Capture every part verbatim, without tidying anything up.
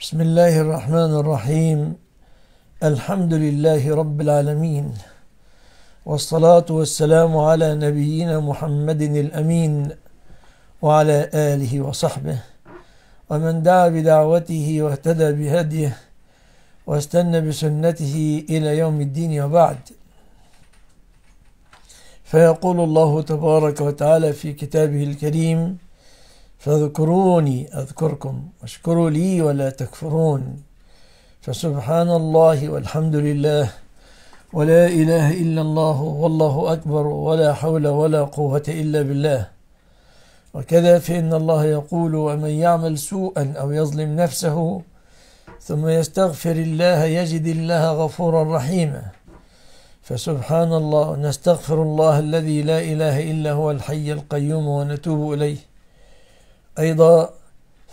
بسم الله الرحمن الرحيم. الحمد لله رب العالمين، والصلاة والسلام على نبينا محمد الأمين وعلى آله وصحبه ومن دعا بدعوته واهتدى بهديه واستنى بسنته إلى يوم الدين، وبعد. فيقول الله تبارك وتعالى في كتابه الكريم: فاذكروني أذكركم واشكروا لي ولا تكفرون. فسبحان الله والحمد لله ولا إله إلا الله والله أكبر ولا حول ولا قوة إلا بالله. وكذا فإن الله يقول: ومن يعمل سوءا أو يظلم نفسه ثم يستغفر الله يجد الله غفورا رحيما. فسبحان الله، نستغفر الله الذي لا إله إلا هو الحي القيوم ونتوب إليه. أيضا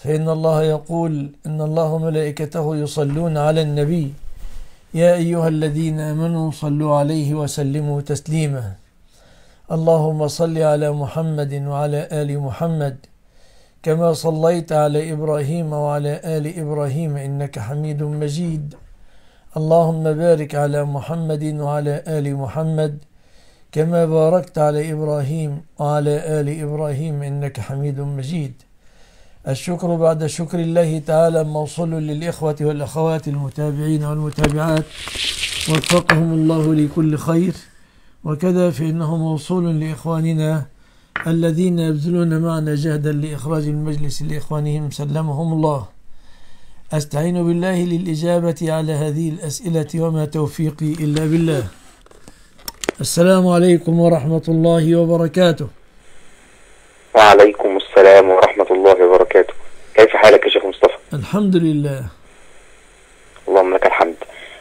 فإن الله يقول: إن الله ملائكته يصلون على النبي يا أيها الذين آمنوا صلوا عليه وسلموا تسليما. اللهم صل على محمد وعلى آل محمد كما صليت على إبراهيم وعلى آل إبراهيم إنك حميد مجيد. اللهم بارك على محمد وعلى آل محمد كما باركت على إبراهيم وعلى آل إبراهيم إنك حميد مجيد. الشكر بعد شكر الله تعالى موصول للإخوة والأخوات المتابعين والمتابعات، وفقهم الله لكل خير. وكذا فإنه موصول لإخواننا الذين يبذلون معنا جهدا لإخراج المجلس لإخوانهم سلمهم الله. أستعين بالله للإجابة على هذه الأسئلة، وما توفيقي إلا بالله. السلام عليكم ورحمة الله وبركاته. وعليكم السلام ورحمة الله وبركاته. كيف حالك يا شيخ مصطفى؟ الحمد لله، اللهم لك الحمد.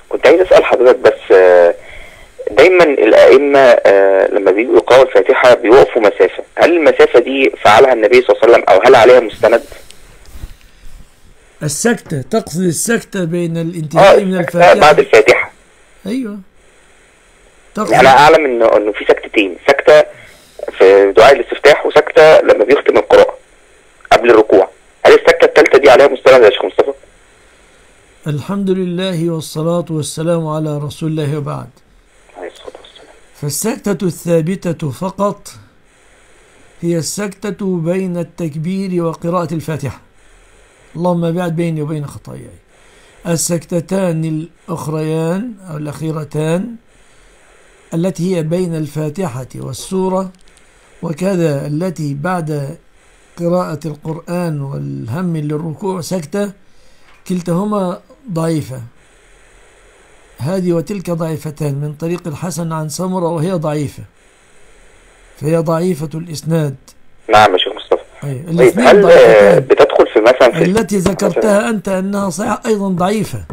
كنت عايز أسأل حضرتك بس، دايما الأئمة لما بيجوا يقرأوا الفاتحة بيوقفوا مسافة، هل المسافة دي فعلها النبي صلى الله عليه وسلم أو هل عليها مستند؟ السكتة، تقصد السكتة بين الانتهاء آه من الفاتحة بعد الفاتحة. أيوه، يعني أنا أعلم إنه إنه في سكتتين، سكتة في دعاء الاستفتاح وسكتة لما بيختم القراءة قبل الركوع. هل السكتة الثالثة دي عليها مستند يا شيخ مصطفى؟ الحمد لله والصلاة والسلام على رسول الله، وبعد. عليه الصلاة والسلام. فالسكتة الثابتة فقط هي السكتة بين التكبير وقراءة الفاتحة: اللهم بعد بيني وبين خطاياي. السكتتان الأخريان أو الأخيرتان التي هي بين الفاتحة والسورة، وكذا التي بعد قراءة القرآن والهم للركوع سكتة، كلتهما ضعيفة. هذه وتلك ضعيفتان، من طريق الحسن عن سمرة وهي ضعيفة، فهي ضعيفة الإسناد. نعم يا شيخ مصطفى. طيب، هل بتدخل في مثلا في التي ذكرتها أنت أنها صحيحة أيضا ضعيفة؟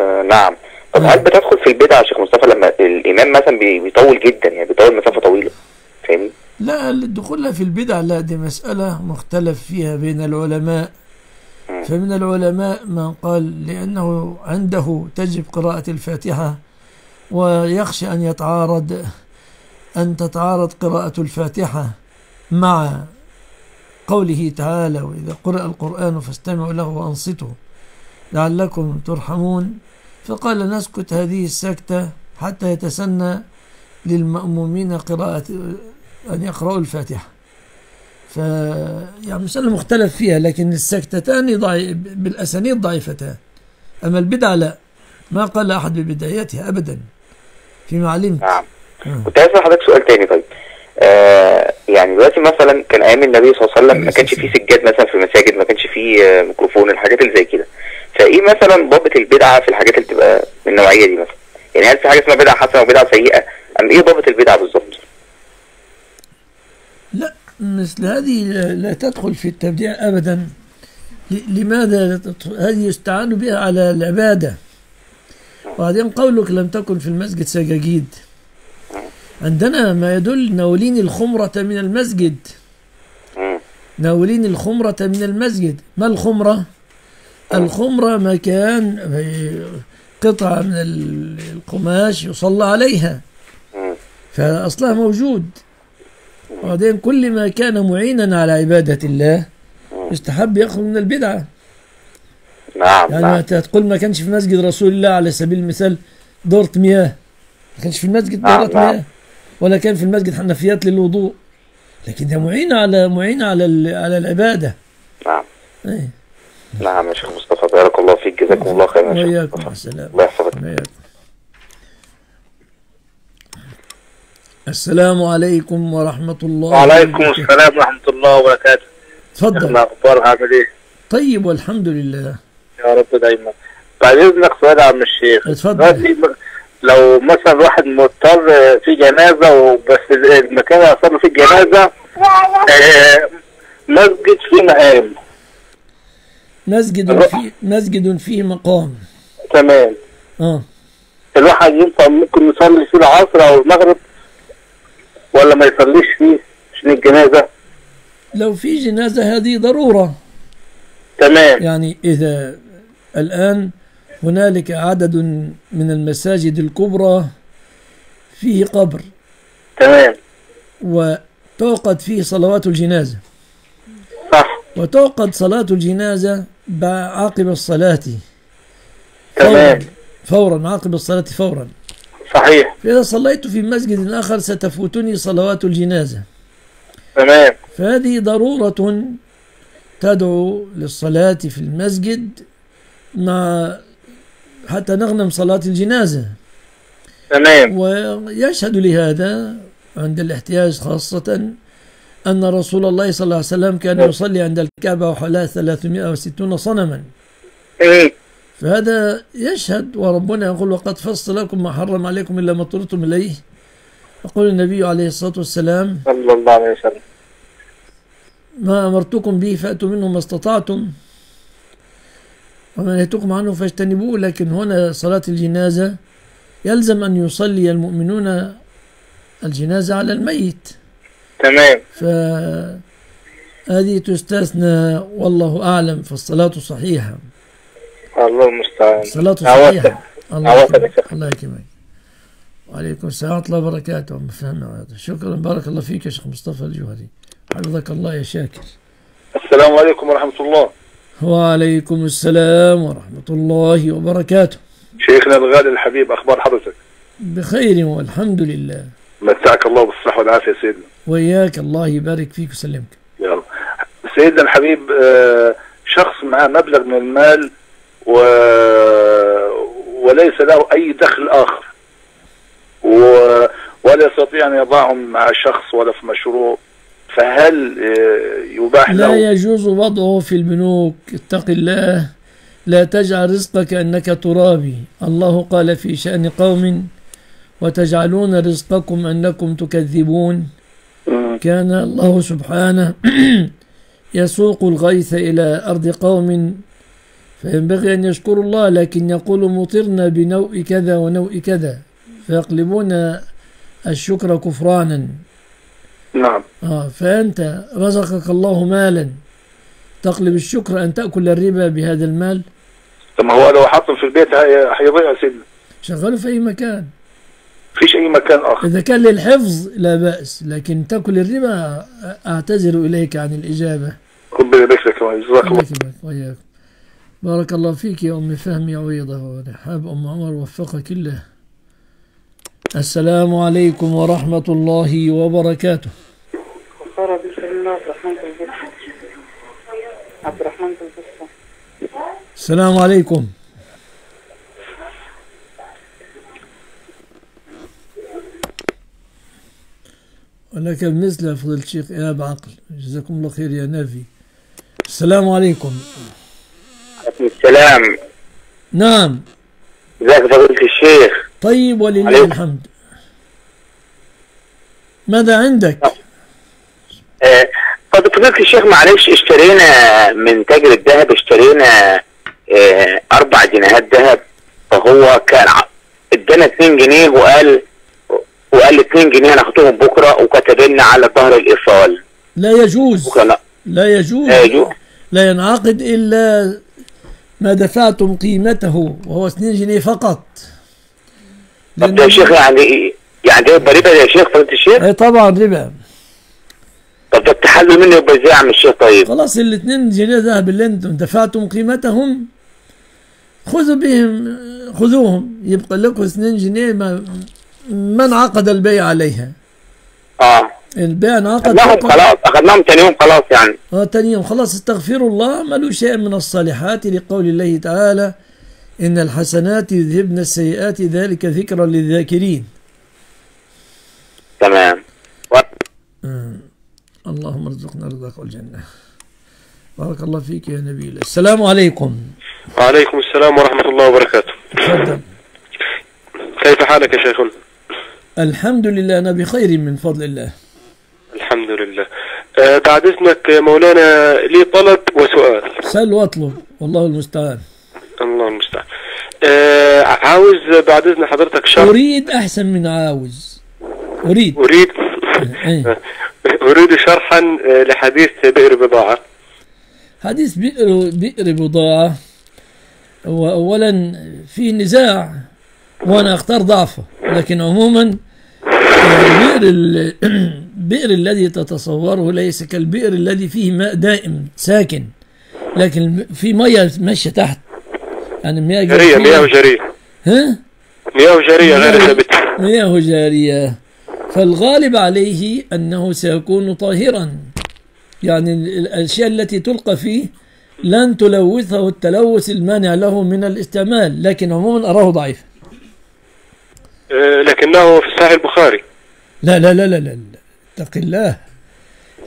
آه نعم. طب هل بتدخل في البدعة يا شيخ مصطفى لما الإمام مثلا بيطول جدا، يعني بيطول مسافة طويلة، فاهمني؟ لا، الدخول في البدعة لا، دي مسألة مختلف فيها بين العلماء. فمن العلماء من قال لأنه عنده تجب قراءة الفاتحة ويخشى أن يتعارض أن تتعارض قراءة الفاتحة مع قوله تعالى: وإذا قرأ القرآن فاستمعوا له وأنصتوا لعلكم ترحمون. فقال: نسكت هذه السكتة حتى يتسنى للمأمومين قراءة أن يقرأوا الفاتحة. ف يعني مسألة مختلف فيها، لكن السكتتان ضعي... بالأسانيد ضعيفتان. أما البدعة لا، ما قال أحد ببدايتها أبدا فيما علمت. نعم. كنت عايز حضرتك سؤال تاني. طيب، آه يعني دلوقتي مثلا كان أيام النبي صلى الله عليه وسلم ما كانش فيه سجاد مثلا في المساجد، ما كانش فيه ميكروفون، الحاجات اللي زي كده. فايه مثلا ضابط البدعه في الحاجات اللي بتبقى من النوعيه دي مثلا؟ يعني هل في حاجه اسمها بدعه حسنه وبدعه سيئه، ام ايه ضابط البدعه بالظبط؟ لا، مثل هذه لا تدخل في التبديع ابدا. لماذا؟ هذه يستعان بها على العباده. وبعدين قولك لم تكن في المسجد سجاجيد، عندنا ما يدل: ناولين الخمره من المسجد، ناولين الخمره من المسجد. ما الخمره؟ الخمرة مكان، قطعة من القماش يصلى عليها، فأصلها موجود. وبعدين كل ما كان معينا على عبادة الله يستحب يخرج من البدعة. نعم يعني نعم. تقول ما كانش في مسجد رسول الله على سبيل المثال دورة مياه، ما كانش في المسجد دورة نعم. مياه، ولا كان في المسجد حنفيات للوضوء، لكن ده معين على معين على على العبادة. نعم ايه. نعم يا شيخ مصطفى بارك الله فيك، جزاكم الله خير يا شيخ مصطفى. الله يحفظك. السلام عليكم ورحمة الله. وعليكم السلام ورحمة الله وبركاته. اتفضل. الأخبار عامل إيه؟ طيب والحمد لله. يا رب دايما. بعد إذنك سؤال يا عم الشيخ. اتفضل. لو مثلا واحد مضطر في جنازة وبس المكان اللي هيصلي فيه الجنازة آه مسجد فيه مقام. مسجد فيه مسجد فيه مقام. تمام. اه. الواحد ينفع ممكن يصلي فيه العصر أو المغرب؟ ولا ما يصليش فيه عشان الجنازة؟ لو في جنازة هذه ضرورة. تمام. يعني إذا الآن هنالك عدد من المساجد الكبرى فيه قبر. تمام. وتعقد فيه صلوات الجنازة. صح. وتعقد صلاة الجنازة عقب الصلاة. تمام. فورا, فوراً عقب الصلاة فورا. صحيح. فإذا صليت في مسجد آخر ستفوتني صلوات الجنازة. تمام. فهذه ضرورة تدعو للصلاة في المسجد مع حتى نغنم صلاة الجنازة. تمام. ويشهد لهذا عند الاحتياج خاصة أن رسول الله صلى الله عليه وسلم كان يصلي عند الكعبة وحولها ثلاثمائة وستين صنما. إيه. فهذا يشهد، وربنا يقول وقد فصل لكم ما حرم عليكم إلا ما اضطررتم إليه. يقول النبي عليه الصلاة والسلام صلى الله عليه وسلم ما أمرتكم به فأتوا منه ما استطعتم وما نهيتكم عنه فاجتنبوه. لكن هنا صلاة الجنازة يلزم أن يصلي المؤمنون الجنازة على الميت. تمام. فهذه تستثنى والله أعلم، فالصلاة صحيحة. الله المستعان. صلاة صحيحة. الله يكرمك. الله يكرمك. وعليكم السلام ورحمة الله وبركاته. شكرا بارك الله فيك يا شيخ مصطفى الجوهري، حفظك الله يا شاكر. السلام عليكم ورحمة الله. وعليكم السلام ورحمة الله وبركاته. شيخنا الغالي الحبيب، أخبار حضرتك؟ بخير والحمد لله. مساك الله بالصحة والعافية يا سيدنا. وإياك، الله يبارك فيك ويسلمك. يا رب. سيدنا الحبيب، شخص معاه مبلغ من المال و... وليس له أي دخل آخر، و... ولا يستطيع أن يضعهم مع شخص ولا في مشروع، فهل يباح له؟ لا يجوز وضعه في البنوك. اتق الله، لا تجعل رزقك أنك ترابي. الله قال في شأن قوم وتجعلون رزقكم أنكم تكذبون. كان الله سبحانه يسوق الغيث إلى أرض قوم فينبغي أن يشكروا الله، لكن يقول مطرنا بنوء كذا ونوء كذا، فيقلبون الشكر كفرانا. نعم. آه فأنت رزقك الله مالا، تقلب الشكر أن تأكل الربا بهذا المال؟ طب ما هو لو حطه في البيت هيضيع يا سيدنا. شغله في أي مكان. فيش أي مكان آخر. إذا كان للحفظ لا بأس، لكن تأكل الربا أعتذر إليك عن الإجابة. ربنا يبارك فيك ويجزاك الله. بارك الله فيك يا أم فهمي عويضة ورحاب أم عمر، وفقك الله. السلام عليكم ورحمة الله وبركاته. أخبار بسم الله عبد الرحمن بالبصة. عبد الرحمن بالبصة. السلام عليكم. ولك مثل أفضل الشيخ يا بعقل، جزاكم الله خير يا نافي. السلام عليكم. السلام. نعم. ازيك فضيلة الشيخ؟ طيب ولله عليك الحمد. ماذا عندك؟ آه فضيلة الشيخ معلش، اشترينا من تاجر الذهب، اشترينا آه أربع جنيهات ذهب، فهو كان ادانا اتنين جنيه وقال وقال اتنين جنيه هناخدهم بكرة، وكتب لنا على ظهر الإيصال. لا يجوز. لا. لا يجوز. لا يجوز. لا ينعقد إلا ما دفعتم قيمته، وهو اتنين جنيه فقط. طب يا شيخ يعني يعني ده ربا يا شيخ فضيلة الشيخ؟ اي طبعا ربا. طب بدك تحلوا مني وبدي اياه اعمل شو طيب؟ خلاص الاثنين جنازة باللي انتم دفعتم قيمتهم خذوا بهم خذوهم، يبقى لكم اثنين جنيه ما ما انعقد البيع عليها. اه البيع انعقد اخذناهم خلاص، اخذناهم ثاني يوم خلاص يعني. اه ثاني يوم خلاص. استغفروا الله، ما له شيء من الصالحات لقول الله تعالى: إن الحسنات يذهبن السيئات ذلك ذكرى للذاكرين. تمام. اللهم ارزقنا رضاك والجنة. بارك الله فيك يا نبي الله. السلام عليكم. وعليكم السلام ورحمة الله وبركاته. تفضل. كيف حالك يا شيخنا؟ الحمد لله، أنا بخير من فضل الله. الحمد لله. بعد إذنك مولانا لي طلب وسؤال. سأل واطلب، والله المستعان. الله المستعان. آه عاوز بعد اذن حضرتك شرح. اريد احسن من عاوز. اريد اريد آه. اريد شرحا لحديث بئر بضاعة. حديث بئر بئر بضاعة، واولا في نزاع وانا اختار ضعفه، لكن عموما البئر البئر الذي تتصوره ليس كالبئر الذي فيه ماء دائم ساكن، لكن في ميه ماشيه تحت. يعني مياه جارية، مياه جارية. ها؟ مياه جارية غير ثابتة. مياه جارية، فالغالب عليه أنه سيكون طاهرا. يعني الأشياء التي تلقى فيه لن تلوثه التلوث المانع له من الاستعمال، لكن عموما أراه ضعيفا. أه لكنه في صحيح البخاري. لا لا لا لا لا، اتق الله،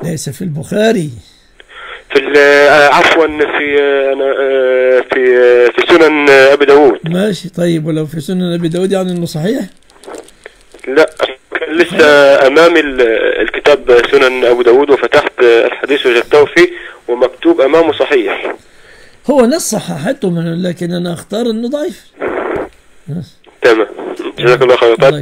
ليس في البخاري. في عفوا في في في سنن ابي داوود. ماشي طيب، ولو في سنن ابي داوود يعني انه صحيح؟ لا لسه امامي الكتاب سنن ابو داوود، وفتحت الحديث وجدته فيه ومكتوب امامه صحيح. هو نص صححته، لكن انا اختار انه ضعيف. تمام، جزاك الله خيرا.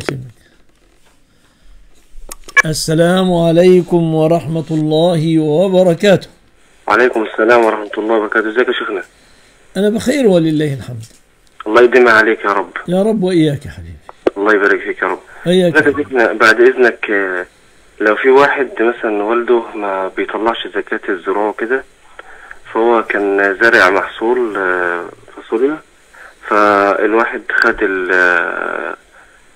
السلام عليكم ورحمه الله وبركاته. وعليكم السلام ورحمة الله وبركاته. ازيك يا شيخنا؟ أنا بخير ولله الحمد. الله يديمها عليك يا رب. يا رب وإياك يا حبيبي. الله يبارك فيك يا رب. إياك. بعد إذنك لو في واحد مثلا والده ما بيطلعش زكاة الزراعة وكده، فهو كان زارع محصول فاصوليا، فالواحد خد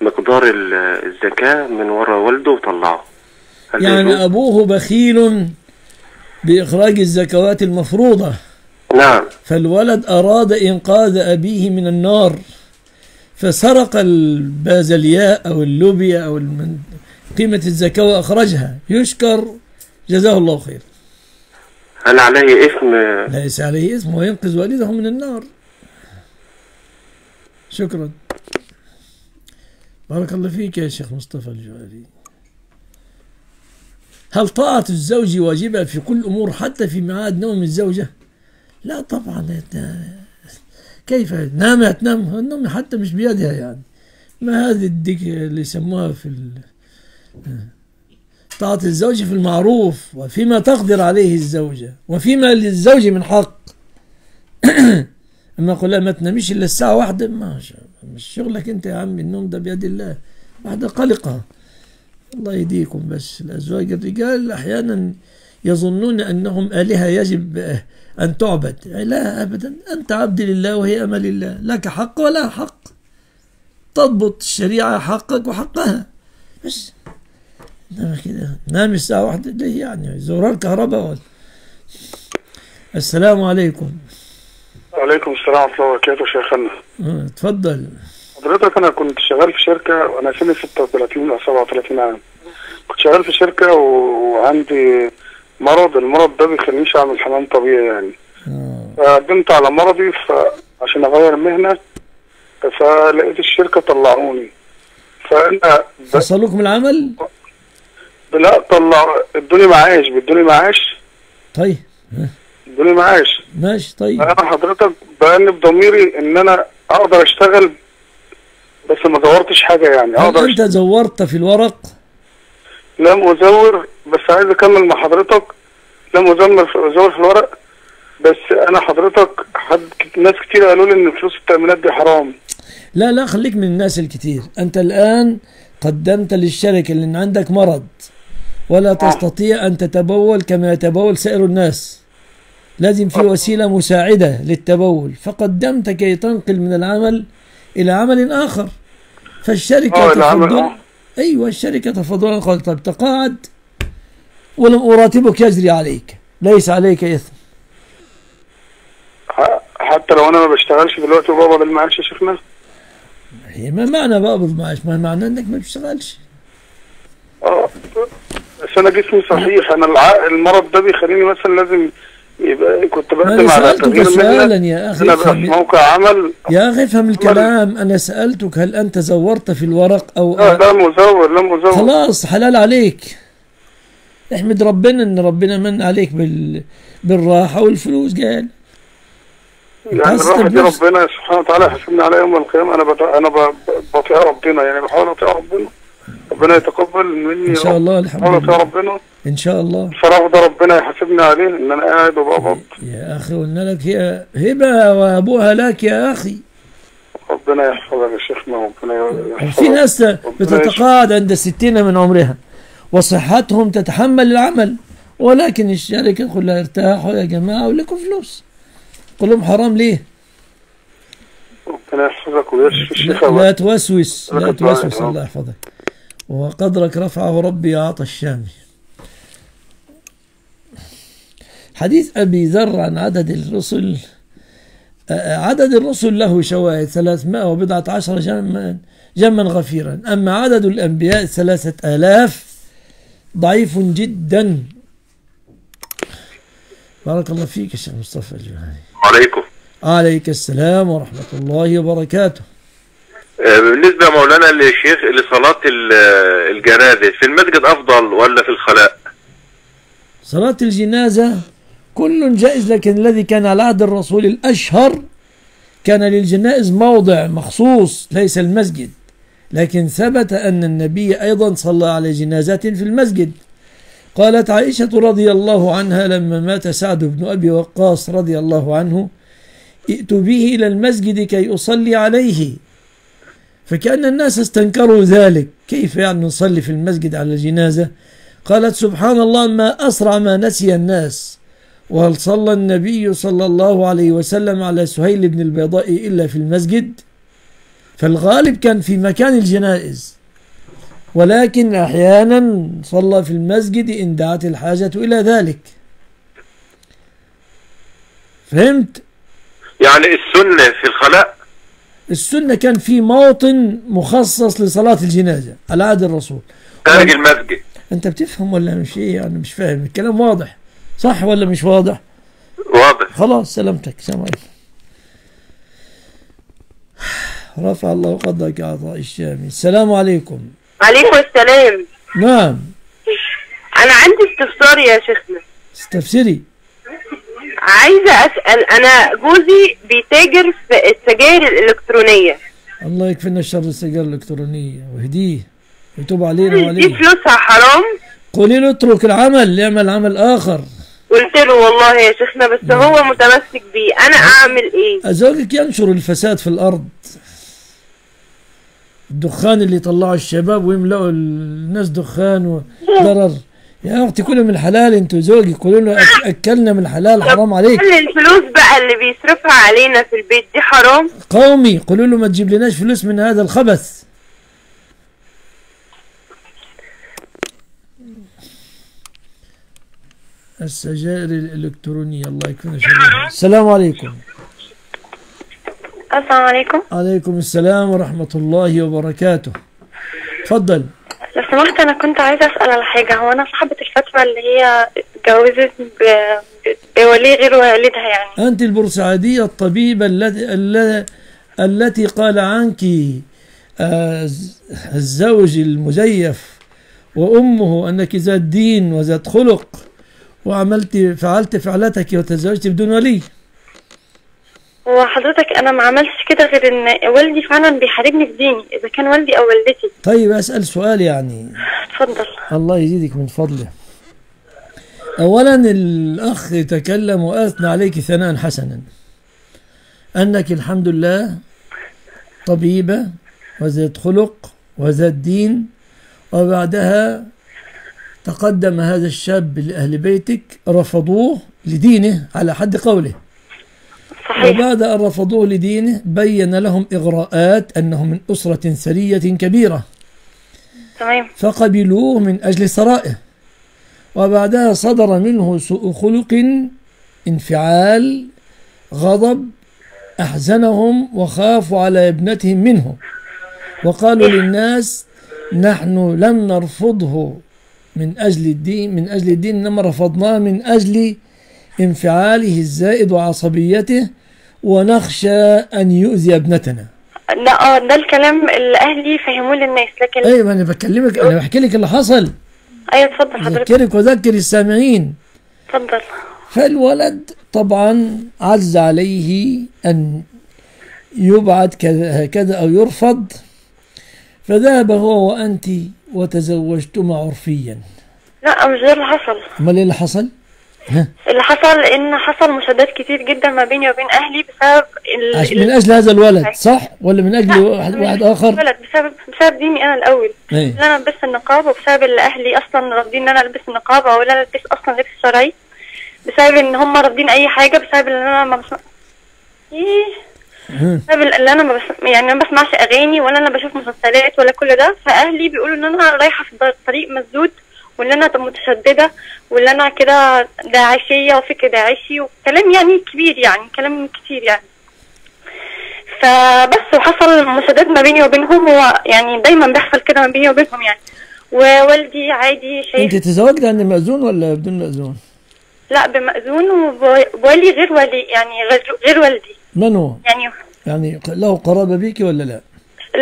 مقدار الزكاة من ورا والده وطلعه. يعني أبوه بخيل بإخراج الزكوات المفروضة. نعم. فالولد أراد إنقاذ أبيه من النار، فسرق البازلياء أو اللوبيا أو قيمة الزكاة وأخرجها. يشكر، جزاه الله خير. هل عليه إثم؟ ليس عليه إثم، وينقذ والده من النار. شكرا. بارك الله فيك يا شيخ مصطفى الجوهري. هل طاعة الزوج واجبة في كل أمور حتى في ميعاد نوم الزوجة؟ لا طبعا، كيف نامها تنام؟ النوم حتى مش بيدها يعني. ما هذه الدك اللي يسموها في ال... طاعة الزوج في المعروف وفيما تقدر عليه الزوجة وفيما للزوج من حق. أما أقول لها ما تناميش إلا الساعة واحدة، ما مش شغلك أنت يا عمي، النوم ده بيد الله. واحدة قلقة، الله يهديكم. بس الأزواج الرجال أحيانا يظنون أنهم آلهة يجب أن تعبد. لا أبدا، أنت عبد لله وهي أمة لله، لك حق ولا حق، تضبط الشريعة حقك وحقها بس. إنما كده نام الساعة واحدة ليه يعني؟ زرار كهرباء. السلام عليكم. وعليكم السلام ورحمة الله وبركاته شيخنا. اتفضل. حضرتك أنا كنت شغال في شركة وأنا سني ستة وثلاثين أو سبعة وثلاثين عام. كنت شغال في شركة وعندي مرض، المرض ده بيخلينيش أعمل حمام طبيعي يعني. فقدمت على مرضي عشان أغير مهنة، فلقيت الشركة طلعوني. فأنا فصلوك من العمل؟ لا، طلع ادوني معاش، بيدوني معاش. طيب. ادوني معاش. ماشي طيب. أنا حضرتك بأنب ضميري إن أنا أقدر أشتغل، بس ما زورتش حاجة يعني. هل أنت زورت في الورق؟ لم أزور، بس عايز أكمل مع حضرتك. لم أزور في الورق، بس أنا حضرتك حد ناس كتير قالوا لي إن فلوس التأمينات دي حرام. لا لا، خليك من الناس الكتير. أنت الآن قدمت للشركة لأن عندك مرض، ولا تستطيع أن تتبول كما يتبول سائر الناس، لازم في وسيلة مساعدة للتبول، فقدمت كي تنقل من العمل إلى عمل آخر. فالشركة تفضل، أيوة الشركة تفضل قالت طب تقاعد ولم أراتبك يجري عليك، ليس عليك إثم. حتى لو أنا ما بشتغلش دلوقتي وبقبض المعاش يا شيخنا؟ هي ما معنى بقبض المعاش؟ ما معنى إنك ما بتشتغلش. أه بس أنا جسمي صحيح، أنا الع... المرض ده بيخليني مثلا لازم يبقى كنت بقدم على تغيير مهنة. يا أخي أنا بقى في موقع عمل. يا أخي افهم الكلام، أنا سألتك هل أنت زورت في الورق أو لا؟ لا مزور، لا مزور. خلاص حلال عليك، احمد ربنا إن ربنا من عليك بال... بالراحة والفلوس. قال يعني الراحة دي ربنا سبحانه وتعالى يحاسبني عليها يوم القيامة. أنا بت... أنا ب... بطيع ربنا، يعني بحاول أطيع ربنا، ربنا يتقبل مني ان شاء الله. الحمد لله ربنا ان شاء الله. الفراغ ده ربنا يحاسبني عليه ان انا قاعد وبقبض. يا اخي قلنا لك هي هبه وابوها لك يا اخي. ربنا يحفظك يا شيخنا، ربنا يحفظك. في ناس بتتقاعد عند الستين من عمرها وصحتهم تتحمل العمل، ولكن الشركه تقول لها ارتاحوا يا جماعه ولكم فلوس. قول لهم حرام ليه؟ ربنا يحفظك ويشفي الشيخ. لا توسوس، لا توسوس، الله يحفظك. وقدرك رفعه ربي يا عطى الشامي. حديث أبي ذر عن عدد الرسل، عدد الرسل له شواهد ثلاثمائة وبضعة عشر جما جما غفيرا، أما عدد الأنبياء ثلاثة آلاف ضعيف جدا. بارك الله فيك يا شيخ مصطفى الجهني. وعليكم. عليك السلام ورحمة الله وبركاته. بالنسبة مولانا للشيخ لصلاة الجنازة في المسجد أفضل ولا في الخلاء؟ صلاة الجنازة كل جائز، لكن الذي كان على عهد الرسول الأشهر كان للجنائز موضع مخصوص ليس المسجد، لكن ثبت أن النبي أيضا صلى على جنازات في المسجد. قالت عائشة رضي الله عنها لما مات سعد بن أبي وقاص رضي الله عنه: ائت به إلى المسجد كي أصلي عليه. فكأن الناس استنكروا ذلك، كيف يعني نصلي في المسجد على الجنازة؟ قالت سبحان الله ما أسرع ما نسي الناس، وهل صلى النبي صلى الله عليه وسلم على سهيل بن البيضاء إلا في المسجد؟ فالغالب كان في مكان الجنائز، ولكن أحيانا صلى في المسجد إن دعت الحاجة إلى ذلك. فهمت؟ يعني السنة في الخلاء؟ السنة كان في موطن مخصص لصلاة الجنازة على عهد الرسول خارج المسجد. أنت بتفهم ولا مش إيه؟ يعني مش فاهم الكلام، واضح صح ولا مش واضح؟ واضح. خلاص سلامتك، سلام عليكم. رفع الله قدرك يا عطاء الشامي. السلام عليكم. وعليكم السلام. نعم. أنا عندي استفسار يا شيخنا. استفسري. عايزه اسال، انا جوزي بيتاجر في السجاير الالكترونيه. الله يكفينا شر السجاير الالكترونيه وهديه ويتوب علينا وعليه. دي فلوسها حرام. قولي له اترك العمل، يعمل عمل اخر. قلت له والله يا شيخنا بس م. هو متمسك بيه، انا اعمل ايه؟ زوجك ينشر الفساد في الارض، الدخان اللي طلعوا الشباب ويملأوا الناس دخان وضرر. يا اختي كلوا من حلال، انتوا زوجي كلوا له اكلنا من حلال حرام عليك. كل الفلوس بقى اللي بيصرفها علينا في البيت دي حرام. قومي قولوا له ما تجيب لناش فلوس من هذا الخبث. السجائر الالكترونيه الله يكفينا شر. السلام عليكم. السلام عليكم. عليكم السلام ورحمه الله وبركاته. اتفضل. لو سمحت انا كنت عايزه اسال على حاجه. هو انا صاحبه الفتره اللي هي اتجوزت بولي غير والدها، يعني انت البورسعيديه الطبيبه التي التي قال عنك الزوج المزيف وامه انك ذات دين وذات خلق وعملت فعلت فعلتك وتزوجت بدون ولي. وحضرتك انا ما عملتش كده غير ان والدي فعلا بيحاربني في ديني، اذا كان والدي او والدتي. طيب اسال سؤال يعني. اتفضل. الله يزيدك من فضله. اولا الاخ تكلم واثنى عليك ثناء حسنا، انك الحمد لله طبيبه وذات خلق وذات دين، وبعدها تقدم هذا الشاب لأهل بيتك رفضوه لدينه على حد قوله. صحيح. وبعد أن رفضوه لدينه بين لهم إغراءات أنهم من أسرة ثرية كبيرة. تمام. فقبلوه من أجل ثرائه. وبعدها صدر منه سوء خلق، انفعال، غضب، أحزنهم وخافوا على ابنتهم منه، وقالوا للناس نحن لم نرفضه من أجل الدين من أجل الدين إنما رفضناه من أجل انفعاله الزائد وعصبيته، ونخشى أن يؤذي ابنتنا. لا، ده الكلام اللي أهلي فهموه للناس، لكن أيوة ما أنا بكلمك، أنا بحكي لك اللي حصل. أيوة اتفضل حضرتك. أذكرك وذكر السامعين. اتفضل. فالولد طبعا عز عليه أن يبعد هكذا أو يرفض، فذهب هو وأنت وتزوجتما عرفيا. لا مش ده اللي حصل. أمال إيه اللي حصل؟ ها؟ اللي حصل إن حصل مشادات كتير جدا ما بيني وبين أهلي بسبب ال... من أجل هذا الولد، صح؟ ولا من أجل واحد, واحد آخر؟ الولد بسبب بسبب ديني أنا الأول. أيه؟ إن أنا لبست النقاب، وبسبب اللي أهلي أصلا رافضين إن أنا ألبس النقاب أو إن أنا ألبس أصلا لبس شرعي، بسبب إن هم رافضين أي حاجة، بسبب إن أنا ما بسمع إيه بسبب اللي انا ما بس... يعني ما بسمعش اغاني ولا انا بشوف مسلسلات ولا كل ده، فاهلي بيقولوا ان انا رايحه في طريق مسدود وان انا متشدده وان انا كده داعشيه وفكر داعشي وكلام يعني كبير، يعني كلام كتير يعني. فبس وحصل مشادات ما بيني وبينهم، ويعني دايما بيحصل كده ما بيني وبينهم يعني. ووالدي عادي شايف. انت تزوجت عند مأذون ولا بدون مأذون؟ لا بمأذون، ووالي غير والي يعني غير, غير والدي. من هو؟ يعني يعني له قرابة بيكي ولا لا؟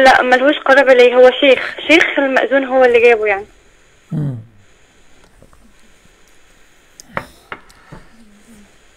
لا ملهوش قرابة لي، هو شيخ، شيخ المأذون هو اللي جابه يعني. امم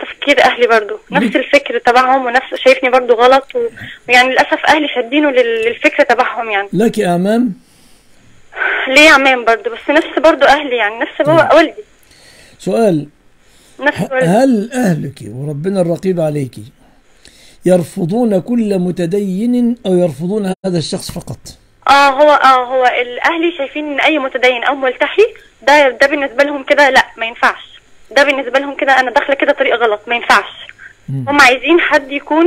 تفكير اهلي برضو، نفس الفكر تبعهم، ونفس شايفني برضو غلط، ويعني للاسف اهلي شادينه للفكر تبعهم يعني. لك اعمام؟ ليه اعمام برضو، بس نفس برضو اهلي يعني، نفس بابا والدي. سؤال نفس والدي. هل اهلك وربنا الرقيب عليك يرفضون كل متدين او يرفضون هذا الشخص فقط؟ اه هو اه هو الاهلي شايفين ان اي متدين او ملتحي ده ده بالنسبه لهم كده لا ما ينفعش، ده بالنسبه لهم كده انا داخله كده طريق غلط ما ينفعش. هم عايزين حد يكون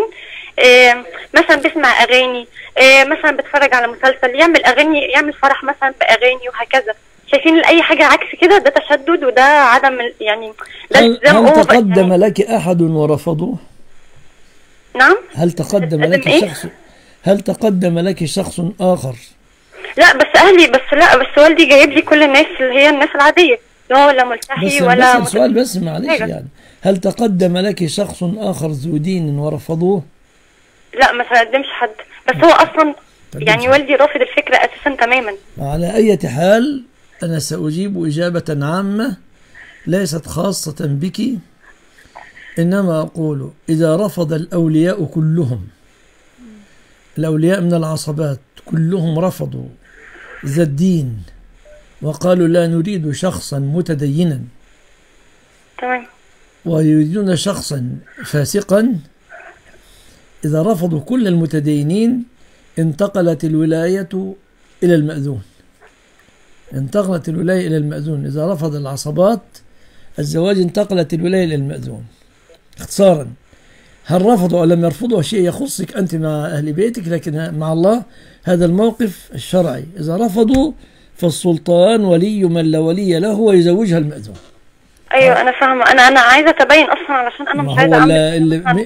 آه مثلا بيسمع اغاني، آه مثلا بيتفرج على مسلسل، يعمل اغاني، يعمل فرح مثلا باغاني وهكذا. شايفين اي حاجه عكس كده ده تشدد وده عدم يعني ده التزام. هل تقدم يعني لك احد ورفضوه؟ نعم. هل تقدم لك إيه؟ شخص هل تقدم لك شخص آخر؟ لا بس أهلي بس، لا بس والدي جايب لي كل الناس اللي هي الناس العادية، لا ولا ملتحي ولا بس سؤال بس معلش يعني. هل تقدم لك شخص آخر ذو دين ورفضوه؟ لا ما تقدمش حد، بس هو أصلا يعني والدي رافض الفكرة أساسا تماما. على أي حال أنا سأجيب إجابة عامة ليست خاصة بك، إنما أقول إذا رفض الأولياء كلهم، الأولياء من العصبات كلهم رفضوا ذا الدين وقالوا لا نريد شخصا متدينا. تمام. ويريدون شخصا فاسقا. إذا رفضوا كل المتدينين انتقلت الولاية إلى المأذون. انتقلت الولاية إلى المأذون، إذا رفض العصبات الزواج انتقلت الولاية إلى المأذون. اختصارا، هل رفضوا أو لم يرفضوا شيء يخصك أنت مع أهل بيتك، لكن مع الله هذا الموقف الشرعي. إذا رفضوا فالسلطان ولي من لا ولي له ويزوجها المأذون. أيوه أنا فاهمة، أنا أنا عايزة أتبين أصلا علشان أنا مش عايزة أعمل.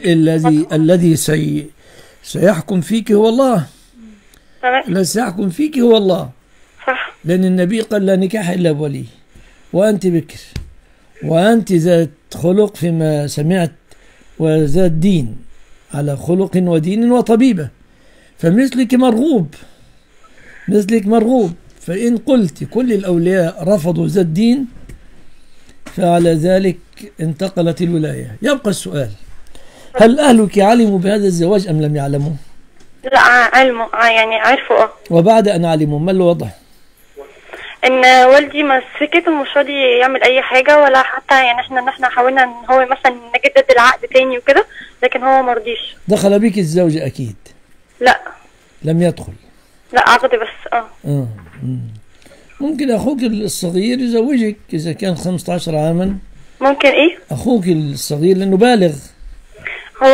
الذي الذي سي سيحكم فيك هو الله. تمام. الذي سيحكم فيك هو الله. صح. لأن النبي قال لا نكاح إلا بولي، وأنت بكر وأنت ذات خلق فيما سمعت وذا الدين، على خلق ودين وطبيبة، فمثلك مرغوب، مثلك مرغوب. فإن قلت كل الأولياء رفضوا ذا الدين فعلى ذلك انتقلت الولاية. يبقى السؤال هل أهلك علموا بهذا الزواج أم لم يعلموا؟ لا علموا، يعني عرفوا. وبعد أن علموا ما الوضع؟ ان والدي ما سكت ومش راضي يعمل اي حاجه، ولا حتى يعني احنا احنا حاولنا ان هو مثلا نجدد العقد تاني وكده، لكن هو ما رضيش. دخل بيك الزوجه اكيد؟ لا لم يدخل. لا عقد بس. اه اه ممكن اخوك الصغير يزوجك اذا كان خمسة عشر عاما. ممكن ايه؟ اخوك الصغير لانه بالغ. هو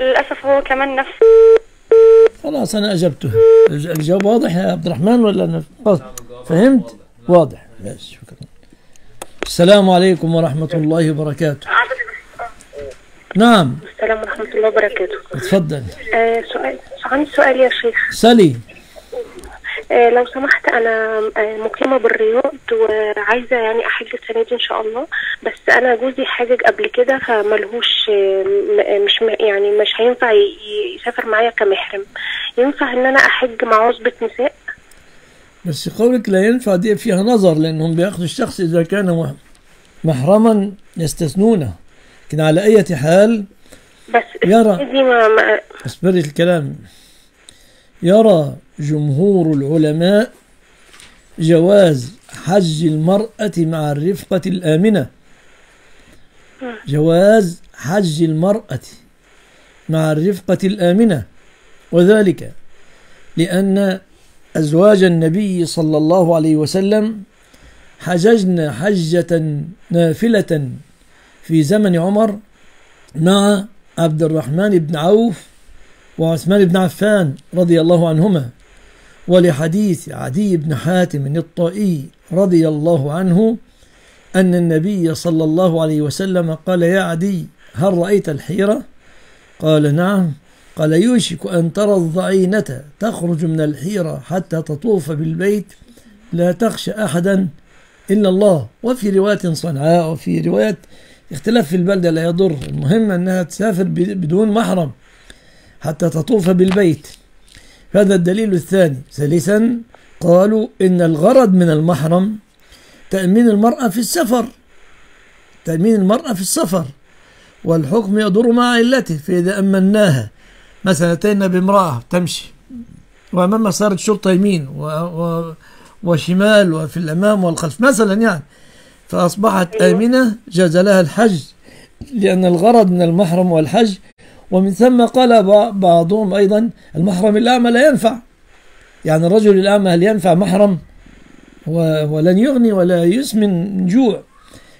للاسف هو كمان نفس. خلاص انا اجبته. الجواب واضح يا عبد الرحمن ولا انا فهمت؟ واضح. ماشي شكرا. السلام عليكم ورحمة الله وبركاته. نعم. السلام ورحمة الله وبركاته. اتفضل. آه سؤال، عندي سؤال يا شيخ. سلي. آه لو سمحت انا مقيمة بالرياض وعايزة يعني احج السنة دي ان شاء الله، بس انا جوزي حاجج قبل كده فملهوش مش يعني مش هينفع يسافر معايا كمحرم. ينفع ان انا احج مع عصبة نساء؟ بس قولك لا ينفع دي فيها نظر، لأنهم بياخدوا الشخص إذا كان محرما يستثنونه، لكن على أي حال بس يرى اصبري الكلام. يرى جمهور العلماء جواز حج المرأة مع الرفقة الآمنة، جواز حج المرأة مع الرفقة الآمنة، وذلك لأن أزواج النبي صلى الله عليه وسلم حججن حجة نافلة في زمن عمر مع عبد الرحمن بن عوف وعثمان بن عفان رضي الله عنهما، ولحديث عدي بن حاتم الطائي رضي الله عنه أن النبي صلى الله عليه وسلم قال: يا عدي هل رأيت الحيرة؟ قال: نعم. قال: يوشك أن ترى الضعينة تخرج من الحيرة حتى تطوف بالبيت، لا تخشى أحدا إلا الله. وفي رواية صنعاء، وفي رواية اختلاف في البلدة لا يضر، المهم أنها تسافر بدون محرم حتى تطوف بالبيت. هذا الدليل الثاني. ثالثا قالوا إن الغرض من المحرم تأمين المرأة في السفر، تأمين المرأة في السفر، والحكم يضر مع علته. فإذا أمناها مثلا اتينا بامرأة تمشي وأمامها صارت شرطة يمين و... و... وشمال وفي الأمام والخلف مثلا، يعني فأصبحت آمنة، جاز لها الحج، لأن الغرض من المحرم والحج. ومن ثم قال بعضهم أيضا: المحرم الأعمى لا ينفع. يعني الرجل الأعمى هل ينفع محرم؟ و... ولن يغني ولا يسمن جوع.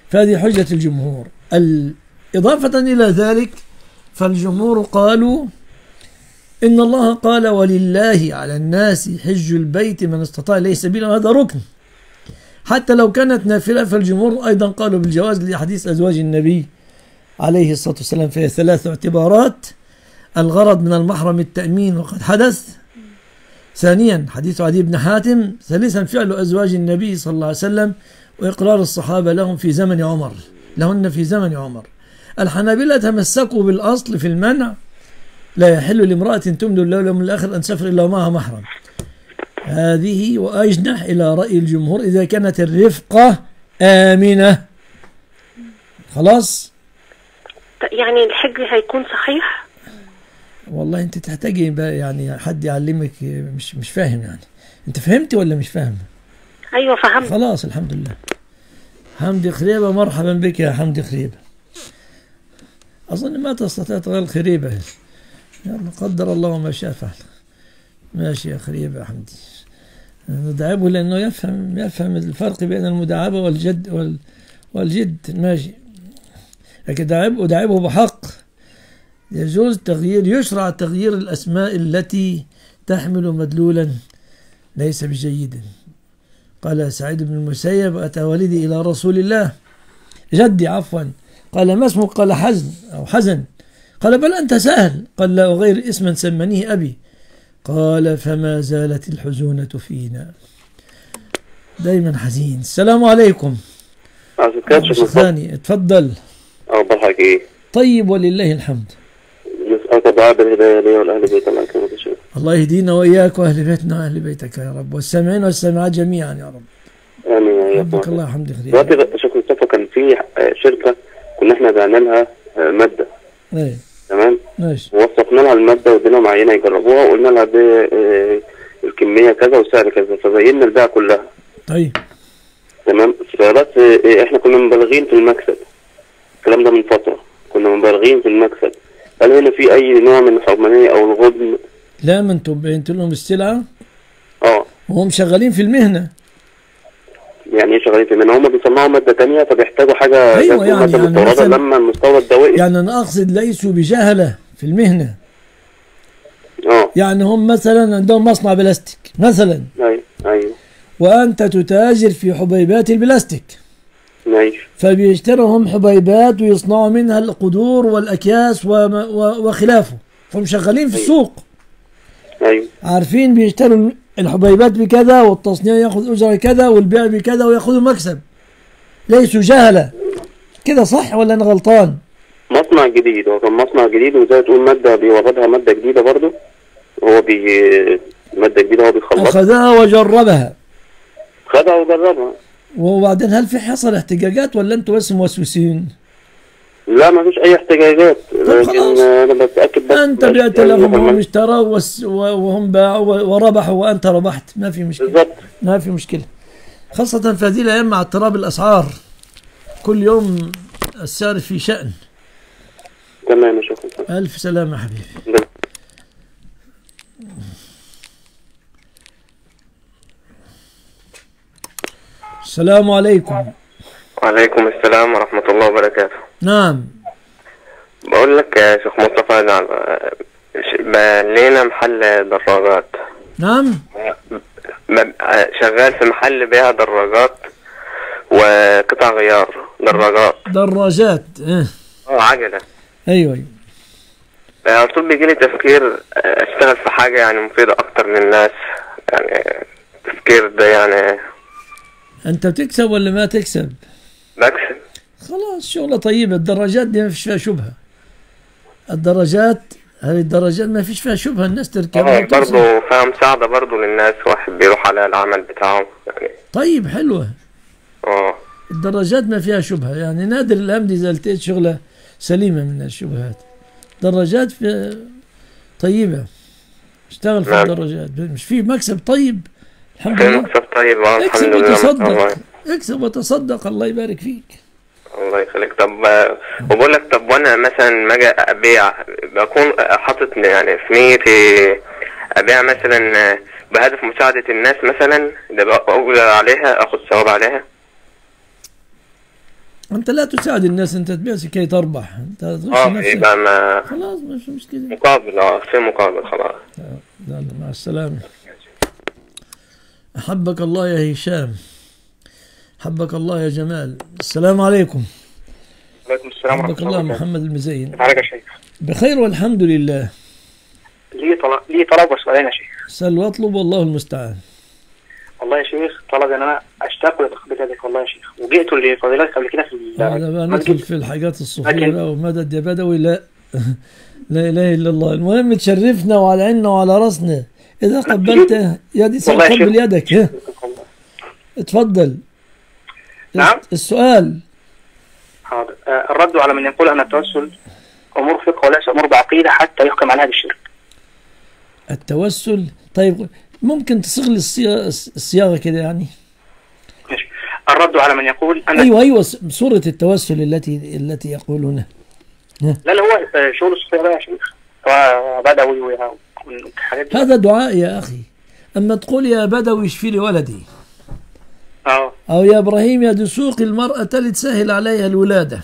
فهذه حجة الجمهور. ال... إضافة إلى ذلك فالجمهور قالوا إن الله قال: ولله على الناس حج البيت من استطاع إليه سبيلا. هذا ركن حتى لو كانت نافلة. فالجمهور أيضا قالوا بالجواز لحديث أزواج النبي عليه الصلاة والسلام. فهي ثلاث اعتبارات: الغرض من المحرم التأمين وقد حدث، ثانيا حديث عدي بن حاتم، ثالثا فعل أزواج النبي صلى الله عليه وسلم وإقرار الصحابة لهم في زمن عمر، لهن في زمن عمر. الحنابلة تمسكوا بالأصل في المنع: لا يحل لامرأة تمن الله واليوم الآخر أن تسافر إلا معها محرم. هذه وأجنح إلى رأي الجمهور إذا كانت الرفقة آمنة. خلاص؟ يعني الحج هيكون صحيح؟ والله أنت تحتاجي بقى يعني حد يعلمك. مش مش فاهم يعني. أنت فهمتي ولا مش فاهم؟ أيوه فهمت. خلاص الحمد لله. حمدي خريبة مرحبا بك يا حمدي خريبة. أظن ما تستطيع تغير خريبة. يلا قدر الله وما شاء فعل. ماشي يا خريب يا حمدي. ندعبه لأنه يفهم يفهم الفرق بين المداعبة والجد وال والجد. ماشي. لكن دعبه دعبه بحق. يجوز تغيير، يشرع تغيير الأسماء التي تحمل مدلولا ليس بجيدا. قال سعيد بن المسيب: أتى والدي إلى رسول الله، جدي عفوا، قال: ما اسمك؟ قال: حزن أو حزن. قال: بل أنت سهل. قال: لا أغير اسما سمنيه أبي. قال: فما زالت الحزونة فينا، دايما حزين. السلام عليكم. ثاني اتفضل. أخبارك إيه؟ طيب ولله الحمد. نسألك دعاء بالهداية لي والأهل بيت الله يكرمك يا شيخ. الله يهدينا وإياك وأهل بيتنا وأهل بيتك يا رب، والسامعين والسامعات جميعا يا رب. آمين يا رب. ربك الله حمد خير. دلوقتي شكرا مصطفى، كان في شركة كنا احنا بعنا لها مادة. ايه تمام؟ ماشي. ووصفنا لها الماده وادينا معينه يجربوها وقلنا لها دي الكميه كذا وسعر كذا، فزينا البيعه كلها. طيب. تمام؟ فبس احنا كنا مبالغين في المكسب. الكلام ده من فتره، كنا مبالغين في المكسب. هل هنا في أي نوع من الحرمانية أو الغبن؟ لا، ما انتوا بعتوا لهم السلعة؟ اه. وهم شغالين في المهنة. يعني إيه شغالين في المهنة؟ هم بيصنعوا مادة تانية فبيحتاجوا حاجة. أيوه يعني يعني مثلا لما المستورد ده وقف. يعني أنا أقصد ليسوا بجهلة في المهنة. اه. يعني هم مثلا عندهم مصنع بلاستيك مثلا. أيوه أيوه. وأنت تتاجر في حبيبات البلاستيك. ماشي. فبيشتروا هم حبيبات ويصنعوا منها القدور والاكياس وخلافه، فهم شغالين في السوق. ايوه. عارفين بيشتروا الحبيبات بكذا والتصنيع ياخذ اجره كذا والبيع بكذا وياخذوا مكسب. ليسوا جهله. كده صح ولا انا غلطان؟ مصنع جديد، هو كان مصنع جديد وزي ما تقول ماده بيوردها ماده جديده برضه، هو بي ماده جديده هو بيخلطها. اخذها وجربها. خدها وجربها. وبعدين هل في حصل احتجاجات ولا انتوا بس موسوسين؟ لا ما فيش اي احتجاجات، لكن انا بتاكد بس انت بعت لهم واشتروا وهم باعوا وربحوا وانت ربحت، ما في مشكله. بالظبط. ما في مشكله. خاصه في هذه الايام مع اضطراب الاسعار. كل يوم السعر في شأن. تمام يا شيخ. الف سلامه حبيبي. ده. السلام عليكم. وعليكم السلام ورحمة الله وبركاته. نعم. بقول لك يا شيخ مصطفى، نعم بنينا محل دراجات. نعم. شغال في محل بيع دراجات وقطع غيار. دراجات. دراجات. اه. اه عجلة. ايوه ايوه. على طول بيجيلي تفكير اشتغل في حاجة يعني مفيدة أكتر للناس، يعني التفكير ده يعني. أنت بتكسب ولا ما تكسب؟ بكسب. خلاص شغلة طيبة، الدراجات دي ما فيش فيها شبهة. الدراجات هذه الدراجات ما فيش فيها شبهة، الناس تركبها. اه برضه فيها مساعدة برضه للناس، واحد بيروح على العمل بتاعه يعني. طيب حلوة. اه. الدراجات ما فيها شبهة، يعني نادر الأمد إذا لقيت شغلة سليمة من الشبهات. دراجات في طيبة. اشتغل في الدراجات، مش في مكسب طيب؟ الحمد لله. مكسب طيب والله الحمد لله. اكسب وتصدق، اكسب وتصدق الله يبارك فيك. الله يخليك. طب وبقول لك، طب وانا مثلا ما اجي ابيع بكون حاطط يعني في نيتي ابيع مثلا بهدف مساعدة الناس مثلا، ده بقول عليها اخد ثواب عليها. انت لا تساعد الناس، انت تبيع كي تربح، انت تغش نفسك. يبقى ما خلاص مش مش كده. مقابل اه في مقابل خلاص. يلا مع السلامة. أحبك الله يا هشام، أحبك الله يا جمال. السلام عليكم. وعليكم السلام ورحمة الله وبركاته. أحبك الله محمد المزين. كيف حالك يا شيخ؟ بخير والحمد لله. لي طلب، لي طلب وسؤالين يا شيخ. سل واطلب والله المستعان. والله يا شيخ طلب أن أنا أشتاق لتخبيتك والله يا شيخ، وجئت لفضيلتك قبل كده في أنا بقى ندخل في الحاجات الصغيرة ومدد يا بدوي. لا لا إله إلا الله. المهم تشرفنا وعلى عيننا وعلى راسنا. إذا قبلت يدي سأقبل يدك. ها اتفضل. نعم. السؤال. حاضر. الرد على من يقول أن التوسل أمور فقه وليس أمور بعقيدة حتى يحكم عليها بالشرك. التوسل. طيب ممكن تصيغ لي الصياغة كده يعني؟ ماشي. الرد على من يقول أن أيوه أيوه صورة التوسل التي التي يقولونها. لا لا هو شغل الصوفية بقى يا شيخ وبدوي ويهاوي. هذا دعاء يا أخي. أما تقول يا بدوي اشفي لي ولدي أو. أو يا إبراهيم يا دسوق المرأة لتسهل عليها الولادة،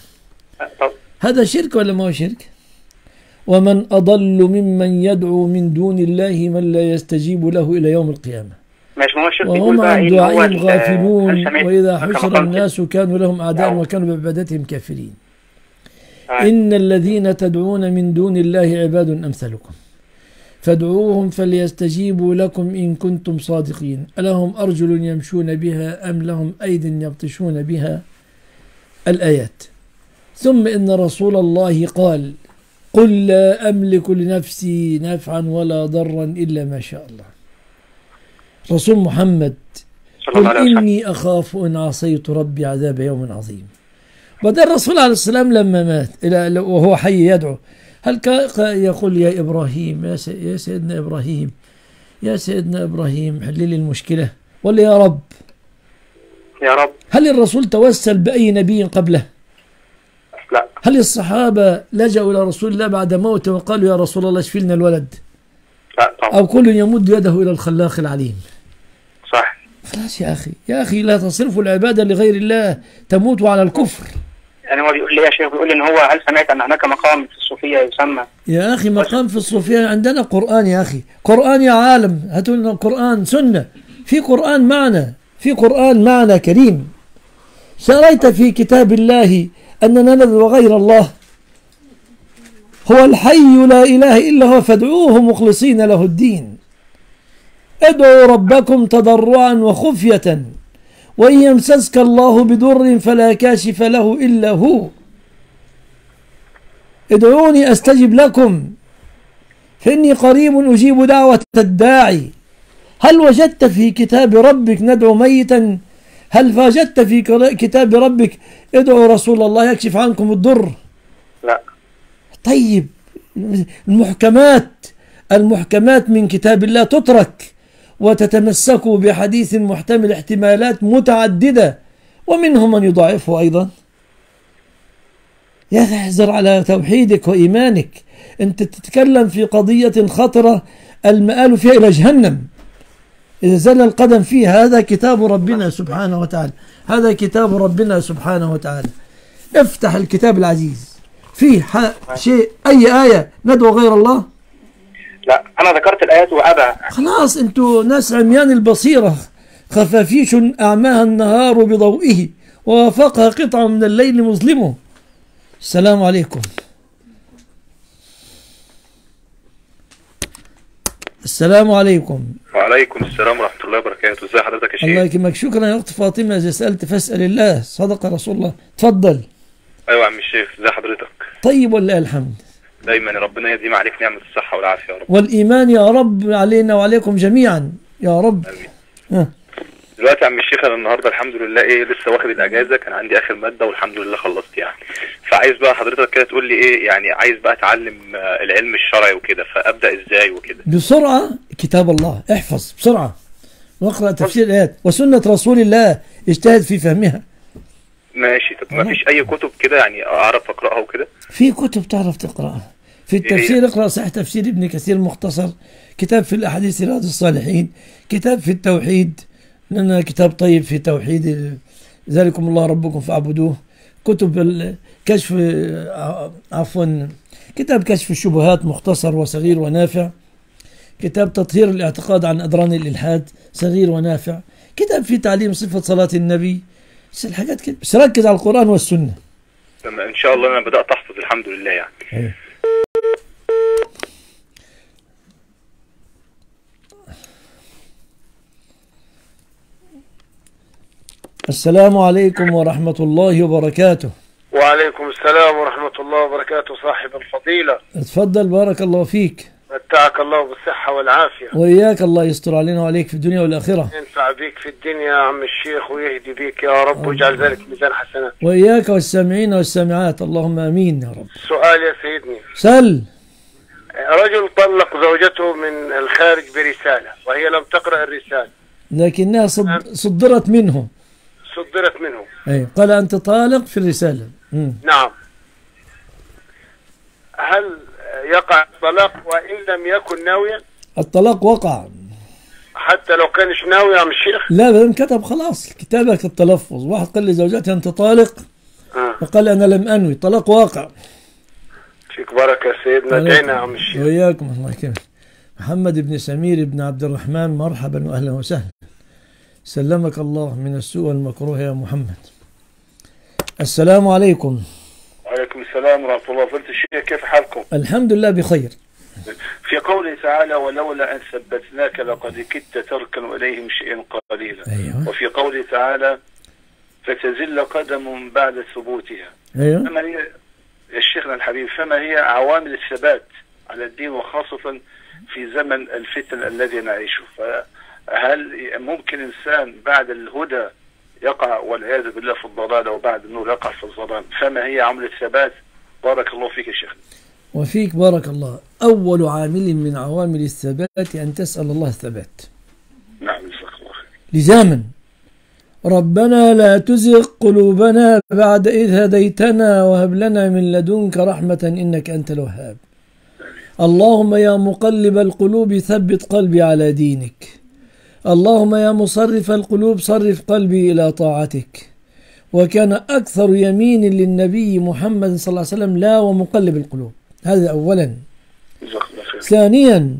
طب. هذا شرك ولا ما هو شرك؟ ومن أضل ممن يدعو من دون الله من لا يستجيب له إلى يوم القيامة، ماشي. ما هو شرك. وهم عن دعائهم غافلون، وإذا حشر الناس كانوا لهم أعداء وكانوا بعبادتهم كافرين. أو. إن الذين تدعون من دون الله عباد أمثلكم فادعوهم فليستجيبوا لكم إن كنتم صادقين. ألهم أرجل يمشون بها أم لهم أيد يبطشون بها؟ الآيات. ثم إن رسول الله قال قل لا أملك لنفسي نفعا ولا ضرا إلا ما شاء الله. رسول محمد قل إني أخاف إن عصيت ربي عذاب يوم عظيم. بعدين الرسول عليه السلام لما مات وهو حي يدعو هل يقول يا إبراهيم يا سيدنا إبراهيم يا سيدنا إبراهيم حل لي المشكلة ولا يا رب يا رب؟ هل الرسول توسل بأي نبي قبله؟ لا. هل الصحابة لجأوا إلى رسول الله بعد موته وقالوا يا رسول الله اشفي لنا الولد؟ لا طبعا. أو كل يمد يده إلى الخلاق العليم. صح. خلاص يا أخي، يا أخي لا تصرفوا العبادة لغير الله، تموتوا على الكفر. يعني هو بيقول لي يا شيخ، بيقول لي إن هو هل سمعت أن هناك مقام في الصوفية يسمى؟ يا أخي مقام في الصوفية، عندنا قرآن يا أخي، قرآن يا عالم، هاتوا لنا قرآن سنة، في قرآن معنا، في قرآن معنا كريم. شريت في كتاب الله أننا ندعو غير الله، هو الحي لا إله إلا هو فادعوه مخلصين له الدين. ادعوا ربكم تضرعا وخفية وإن يمسسك الله بضر فلا كاشف له إلا هو. ادعوني أستجب لكم فإني قريب أجيب دعوة الداعي. هل وجدت في كتاب ربك ندعو ميتا؟ هل وجدت في كتاب ربك ادعوا رسول الله يكشف عنكم الضر؟ لا. طيب المحكمات، المحكمات من كتاب الله تترك، وتتمسكوا بحديث محتمل احتمالات متعددة، ومنهم من يضعفه أيضا. يا تحذر على توحيدك وإيمانك، أنت تتكلم في قضية خطرة المآل فيها إلى جهنم إذا زل القدم فيه. هذا كتاب ربنا سبحانه وتعالى، هذا كتاب ربنا سبحانه وتعالى. افتح الكتاب العزيز، فيه شيء أي آية ندعو غير الله؟ لا، أنا ذكرت الآيات وأبى. خلاص أنتوا ناس عميان البصيرة، خفافيش أعماها النهار بضوئه ووافقها قطعة من الليل مظلمه. السلام عليكم. السلام عليكم. وعليكم السلام ورحمة الله وبركاته. ازي حضرتك يا شيخ؟ الله يكرمك. شكرا يا أخت فاطمة، إذا سألت فاسأل الله، صدق رسول الله. اتفضل. أيوة يا عم الشيخ، ازي حضرتك؟ طيب والله الحمد. دايما ربنا يديم عليك نعمة الصحة والعافية يا رب، والإيمان يا رب علينا وعليكم جميعا يا رب. آمين. دلوقتي يا عم الشيخ، أنا النهاردة الحمد لله إيه لسه واخد الأجازة، كان عندي آخر مادة والحمد لله خلصت يعني. فعايز بقى حضرتك كده تقول لي إيه، يعني عايز بقى أتعلم العلم الشرعي وكده، فأبدأ إزاي وكده؟ بسرعة كتاب الله احفظ بسرعة، واقرأ تفسير الآيات وسنة رسول الله، اجتهد في فهمها. ماشي. طب ما فيش أي كتب كده يعني أعرف أقرأها وكده؟ في كتب تعرف تقرأها. في التفسير اقرأ صحيح تفسير ابن كثير مختصر، كتاب في الأحاديث رياض الصالحين، كتاب في التوحيد، لأن كتاب طيب في توحيد ذلكم الله ربكم فاعبدوه، كتب كشف عفوا كتاب كشف الشبهات مختصر وصغير ونافع، كتاب تطهير الاعتقاد عن أدران الإلحاد صغير ونافع، كتاب في تعليم صفة صلاة النبي. بس الحاجات كده، بس ركز على القرآن والسنة. ان شاء الله انا بدأت احفظ الحمد لله يعني. أيوه. السلام عليكم ورحمة الله وبركاته. وعليكم السلام ورحمة الله وبركاته. صاحب الفضيلة اتفضل، بارك الله فيك، متعك الله بالصحة والعافية. وإياك، الله يستر علينا وعليك في الدنيا والآخرة. ينفع بيك في الدنيا يا عم الشيخ ويهدي بيك يا رب، واجعل ذلك ميزان حسنات. وإياك والسامعين والسامعات، اللهم آمين يا رب. سؤال يا سيدني. سل. رجل طلق زوجته من الخارج برسالة وهي لم تقرأ الرسالة، لكنها صدرت منه. صدرت منه. أي قال أنت طالق في الرسالة. م. نعم. هل يقع الطلاق وإن لم يكن ناويا؟ الطلاق وقع حتى لو كانش ناوي يا عم الشيخ؟ لا، لم كتب خلاص، كتابك التلفظ. واحد قال لزوجتي أنت طالق، آه. وقال أنا لم أنوي، طلاق واقع. فيك بركة سيدنا، ادعينا يا عم الشيخ. وإياكم. الله يكرمك. محمد بن سمير بن عبد الرحمن، مرحبا وأهلا وسهلا، سلمك الله من السوء والمكروه يا محمد. السلام عليكم. وعليكم السلام ورحمة الله. فضيلة الشيخ كيف حالكم؟ الحمد لله بخير. في قوله تعالى ولولا أن ثبتناك لقد كدت تركن إليهم شيئا قليلا. أيوة. وفي قوله تعالى فتزل قدم بعد ثبوتها. أيوة. فما هي يا شيخنا الحبيب، فما هي عوامل الثبات على الدين وخاصة في زمن الفتن الذي نعيشه؟ فهل ممكن إنسان بعد الهدى يقع والعياذ بالله في الضلال، وبعد النور يقع في الظلام، فما هي عملة الثبات؟ بارك الله فيك يا شيخنا. وفيك بارك الله. أول عامل من عوامل الثبات أن تسأل الله الثبات. نعم جزاك الله خير. لزاما ربنا لا تزغ قلوبنا بعد إذ هديتنا وهب لنا من لدنك رحمة إنك أنت الوهاب. اللهم يا مقلب القلوب ثبت قلبي على دينك. اللهم يا مصرف القلوب صرف قلبي إلى طاعتك. وكان أكثر يمين للنبي محمد صلى الله عليه وسلم لا ومقلب القلوب. هذا أولا. ثانيا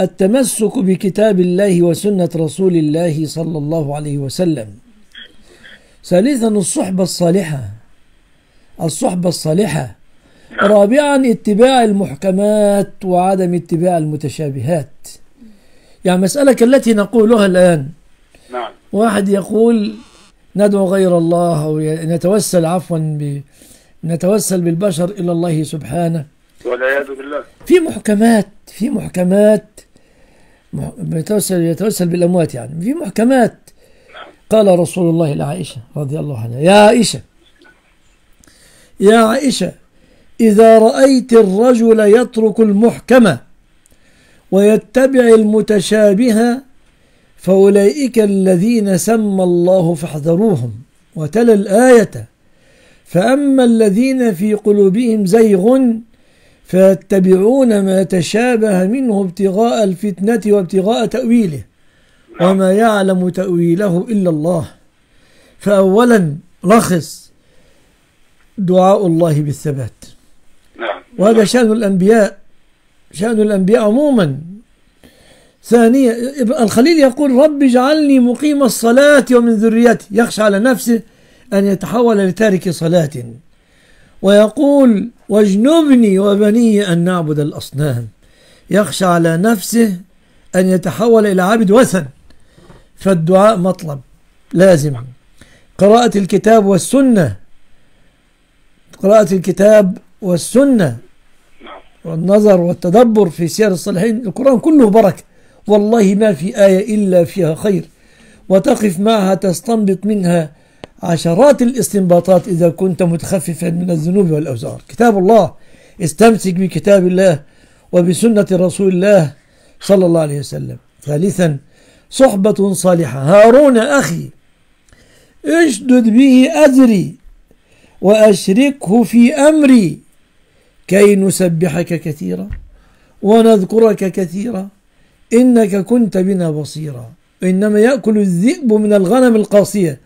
التمسك بكتاب الله وسنة رسول الله صلى الله عليه وسلم. ثالثا الصحبة الصالحة الصحبة الصالحة رابعا اتباع المحكمات وعدم اتباع المتشابهات. يعني مسألك التي نقولها الآن، نعم، واحد يقول ندعو غير الله أو نتوسل عفوا ب... نتوسل بالبشر إلى الله سبحانه والعياذ بالله. في محكمات في محكمات مح... يتوسل يتوسل بالأموات، يعني في محكمات. قال رسول الله لعائشة رضي الله عنها: يا عائشة يا عائشة إذا رأيت الرجل يترك المحكمة ويتبع المتشابهة فأولئك الذين سمى الله فاحذروهم. وتلا الآية: فأما الذين في قلوبهم زيغ فيتبعون ما تشابه منه ابتغاء الفتنة وابتغاء تأويله وما يعلم تأويله إلا الله. فأولا لخص دعاء الله بالثبات، وهذا شأن الأنبياء، شأن الأنبياء عموما. ثانيا الخليل يقول: رب اجعلني مقيم الصلاة ومن ذريتي. يخشى على نفسه أن يتحول لتارك صلاة. ويقول: واجنبني وبني أن نعبد الأصنام. يخشى على نفسه أن يتحول إلى عبد وثن. فالدعاء مطلب لازم. قراءة الكتاب والسنة قراءة الكتاب والسنة والنظر والتدبر في سير الصالحين. القرآن كله بركة والله، ما في آية إلا فيها خير، وتقف معها تستنبط منها عشرات الاستنباطات إذا كنت متخففا من الذنوب والأوزار. كتاب الله، استمسك بكتاب الله وبسنة رسول الله صلى الله عليه وسلم. ثالثا صحبة صالحة. هارون أخي اشدد به أزري وأشركه في أمري كي نسبحك كثيرا ونذكرك كثيرا إنك كنت بنا بصيرا. إنما يأكل الذئب من الغنم القاصية.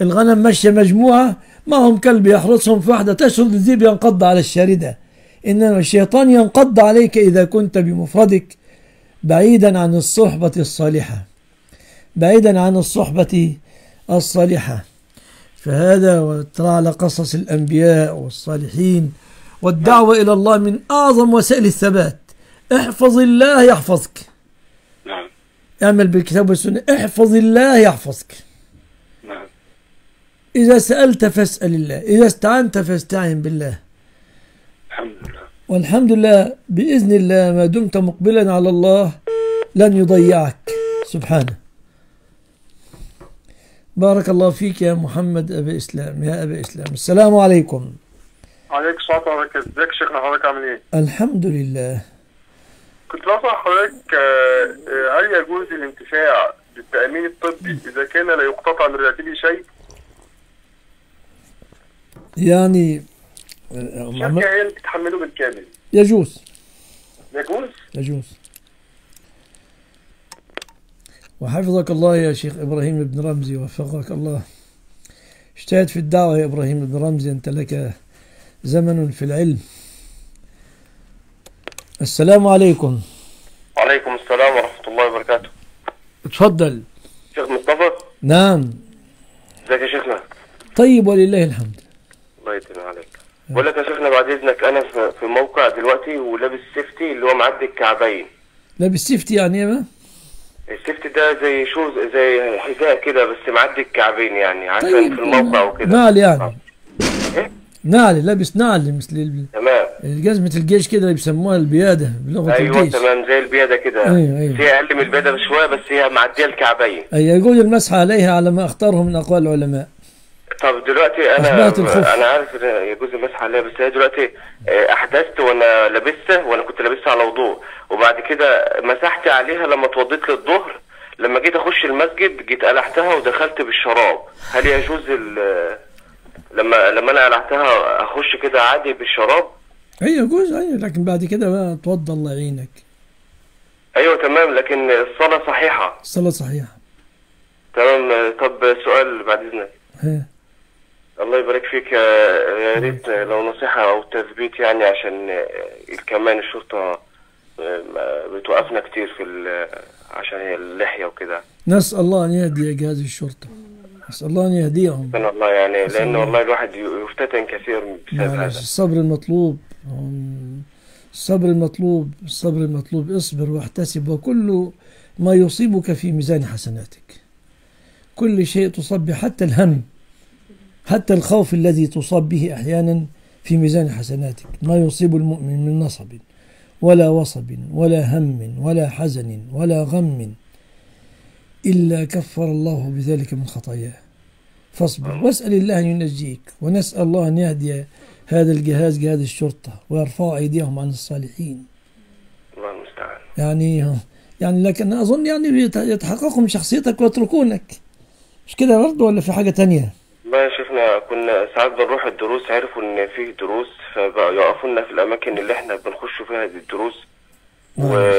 الغنم مشى مجموعة معهم كلب يحرسهم، فواحدة تشرد الذئب ينقض على الشاردة. إنما الشيطان ينقض عليك إذا كنت بمفردك بعيدا عن الصحبة الصالحة، بعيدا عن الصحبة الصالحة. فهذا، وترى على قصص الأنبياء والصالحين. والدعوة إلى الله من أعظم وسائل الثبات. احفظ الله يحفظك. نعم. اعمل بالكتاب والسنة. احفظ الله يحفظك. نعم. إذا سألت فاسأل الله، إذا استعنت فاستعن بالله. الحمد لله. والحمد لله بإذن الله ما دمت مقبلا على الله لن يضيعك سبحانه. بارك الله فيك يا محمد أبا إسلام، يا أبا إسلام. السلام عليكم. عليك الصلاة والبركاته. ازيك شيخنا، حضرتك عامل ايه؟ الحمد لله. كنت بنصح حضرتك هل يجوز الانتفاع بالتأمين الطبي إذا كان لا يقتطع من راتبه شيء؟ يعني الشركة هي اللي بتتحمله بالكامل. يجوز. يجوز؟ يجوز. وحفظك الله يا شيخ إبراهيم بن رمزي، وفقك الله. اجتهد في الدعوة يا إبراهيم بن رمزي، أنت لك زمن في العلم. السلام عليكم. وعليكم السلام ورحمة الله وبركاته. اتفضل. شيخ مصطفى؟ نعم. ازيك يا شيخنا؟ طيب ولله الحمد. الله يطول عليك. بقول لك يا شيخنا بعد إذنك، أنا في موقع دلوقتي ولابس سيفتي اللي هو معدي الكعبين. لابس سيفتي يعني إيه بقى؟ السيفتي ده زي شوز، زي حذاء كده بس معدي الكعبين، يعني عشان طيب في الموقع وكده. نعل يعني. إيه؟ نعل، لابس نعل مثل تمام جزمة الجيش كده اللي بيسموها البيادة بلغة الجيش. ايوه تمام زي البيادة كده. ايوه ايوه هي اقل من البيادة بشوية بس هي معدية الكعبين. ايوه يجوز المسح عليها على ما اختاره من اقوال العلماء. طب دلوقتي انا انا عارف ان يجوز المسح عليها، بس هي دلوقتي احدثت وانا لابسها، وانا كنت لابسها على وضوء، وبعد كده مسحت عليها لما اتوضيت للظهر، لما جيت اخش المسجد جيت قلعتها ودخلت بالشراب. هل يجوز لما لما انا قلعتها اخش كده عادي بالشراب؟ ايوه يجوز، ايوه، لكن بعد كده بقى اتوضى الله يعينك. ايوه تمام، لكن الصلاة صحيحة. الصلاة صحيحة. تمام. طب سؤال بعد اذنك. ايه. الله يبارك فيك، يا ريت لو نصيحة أو تثبيت، يعني عشان كمان الشرطة بتوقفنا كتير في عشان هي اللحية وكده. نسأل الله أن يهدي جهاز الشرطة، نسأل الله أن يهديهم. سبحان الله، يعني لأن والله الواحد يفتتن كثير بسبب هذا. الصبر المطلوب، الصبر المطلوب، الصبر المطلوب، اصبر واحتسب وكل ما يصيبك في ميزان حسناتك. كل شيء تصاب به، حتى الهم، حتى الخوف الذي تصاب به أحيانا في ميزان حسناتك. ما يصيب المؤمن من نصب ولا وصب ولا هم ولا حزن ولا غم إلا كفر الله بذلك من خطاياه. فاصبر واسأل الله أن ينجيك، ونسأل الله أن يهدي هذا الجهاز، جهاز الشرطة، ويرفع أيديهم عن الصالحين. الله المستعان. يعني يعني لكن أظن يعني يتحققوا من شخصيتك ويتركونك، مش كده برضه ولا في حاجة تانية؟ ما شفنا، كنا ساعات بنروح الدروس، عرفوا ان في دروس فبقوا يقفوا لنا في الاماكن اللي احنا بنخش فيها دي الدروس. و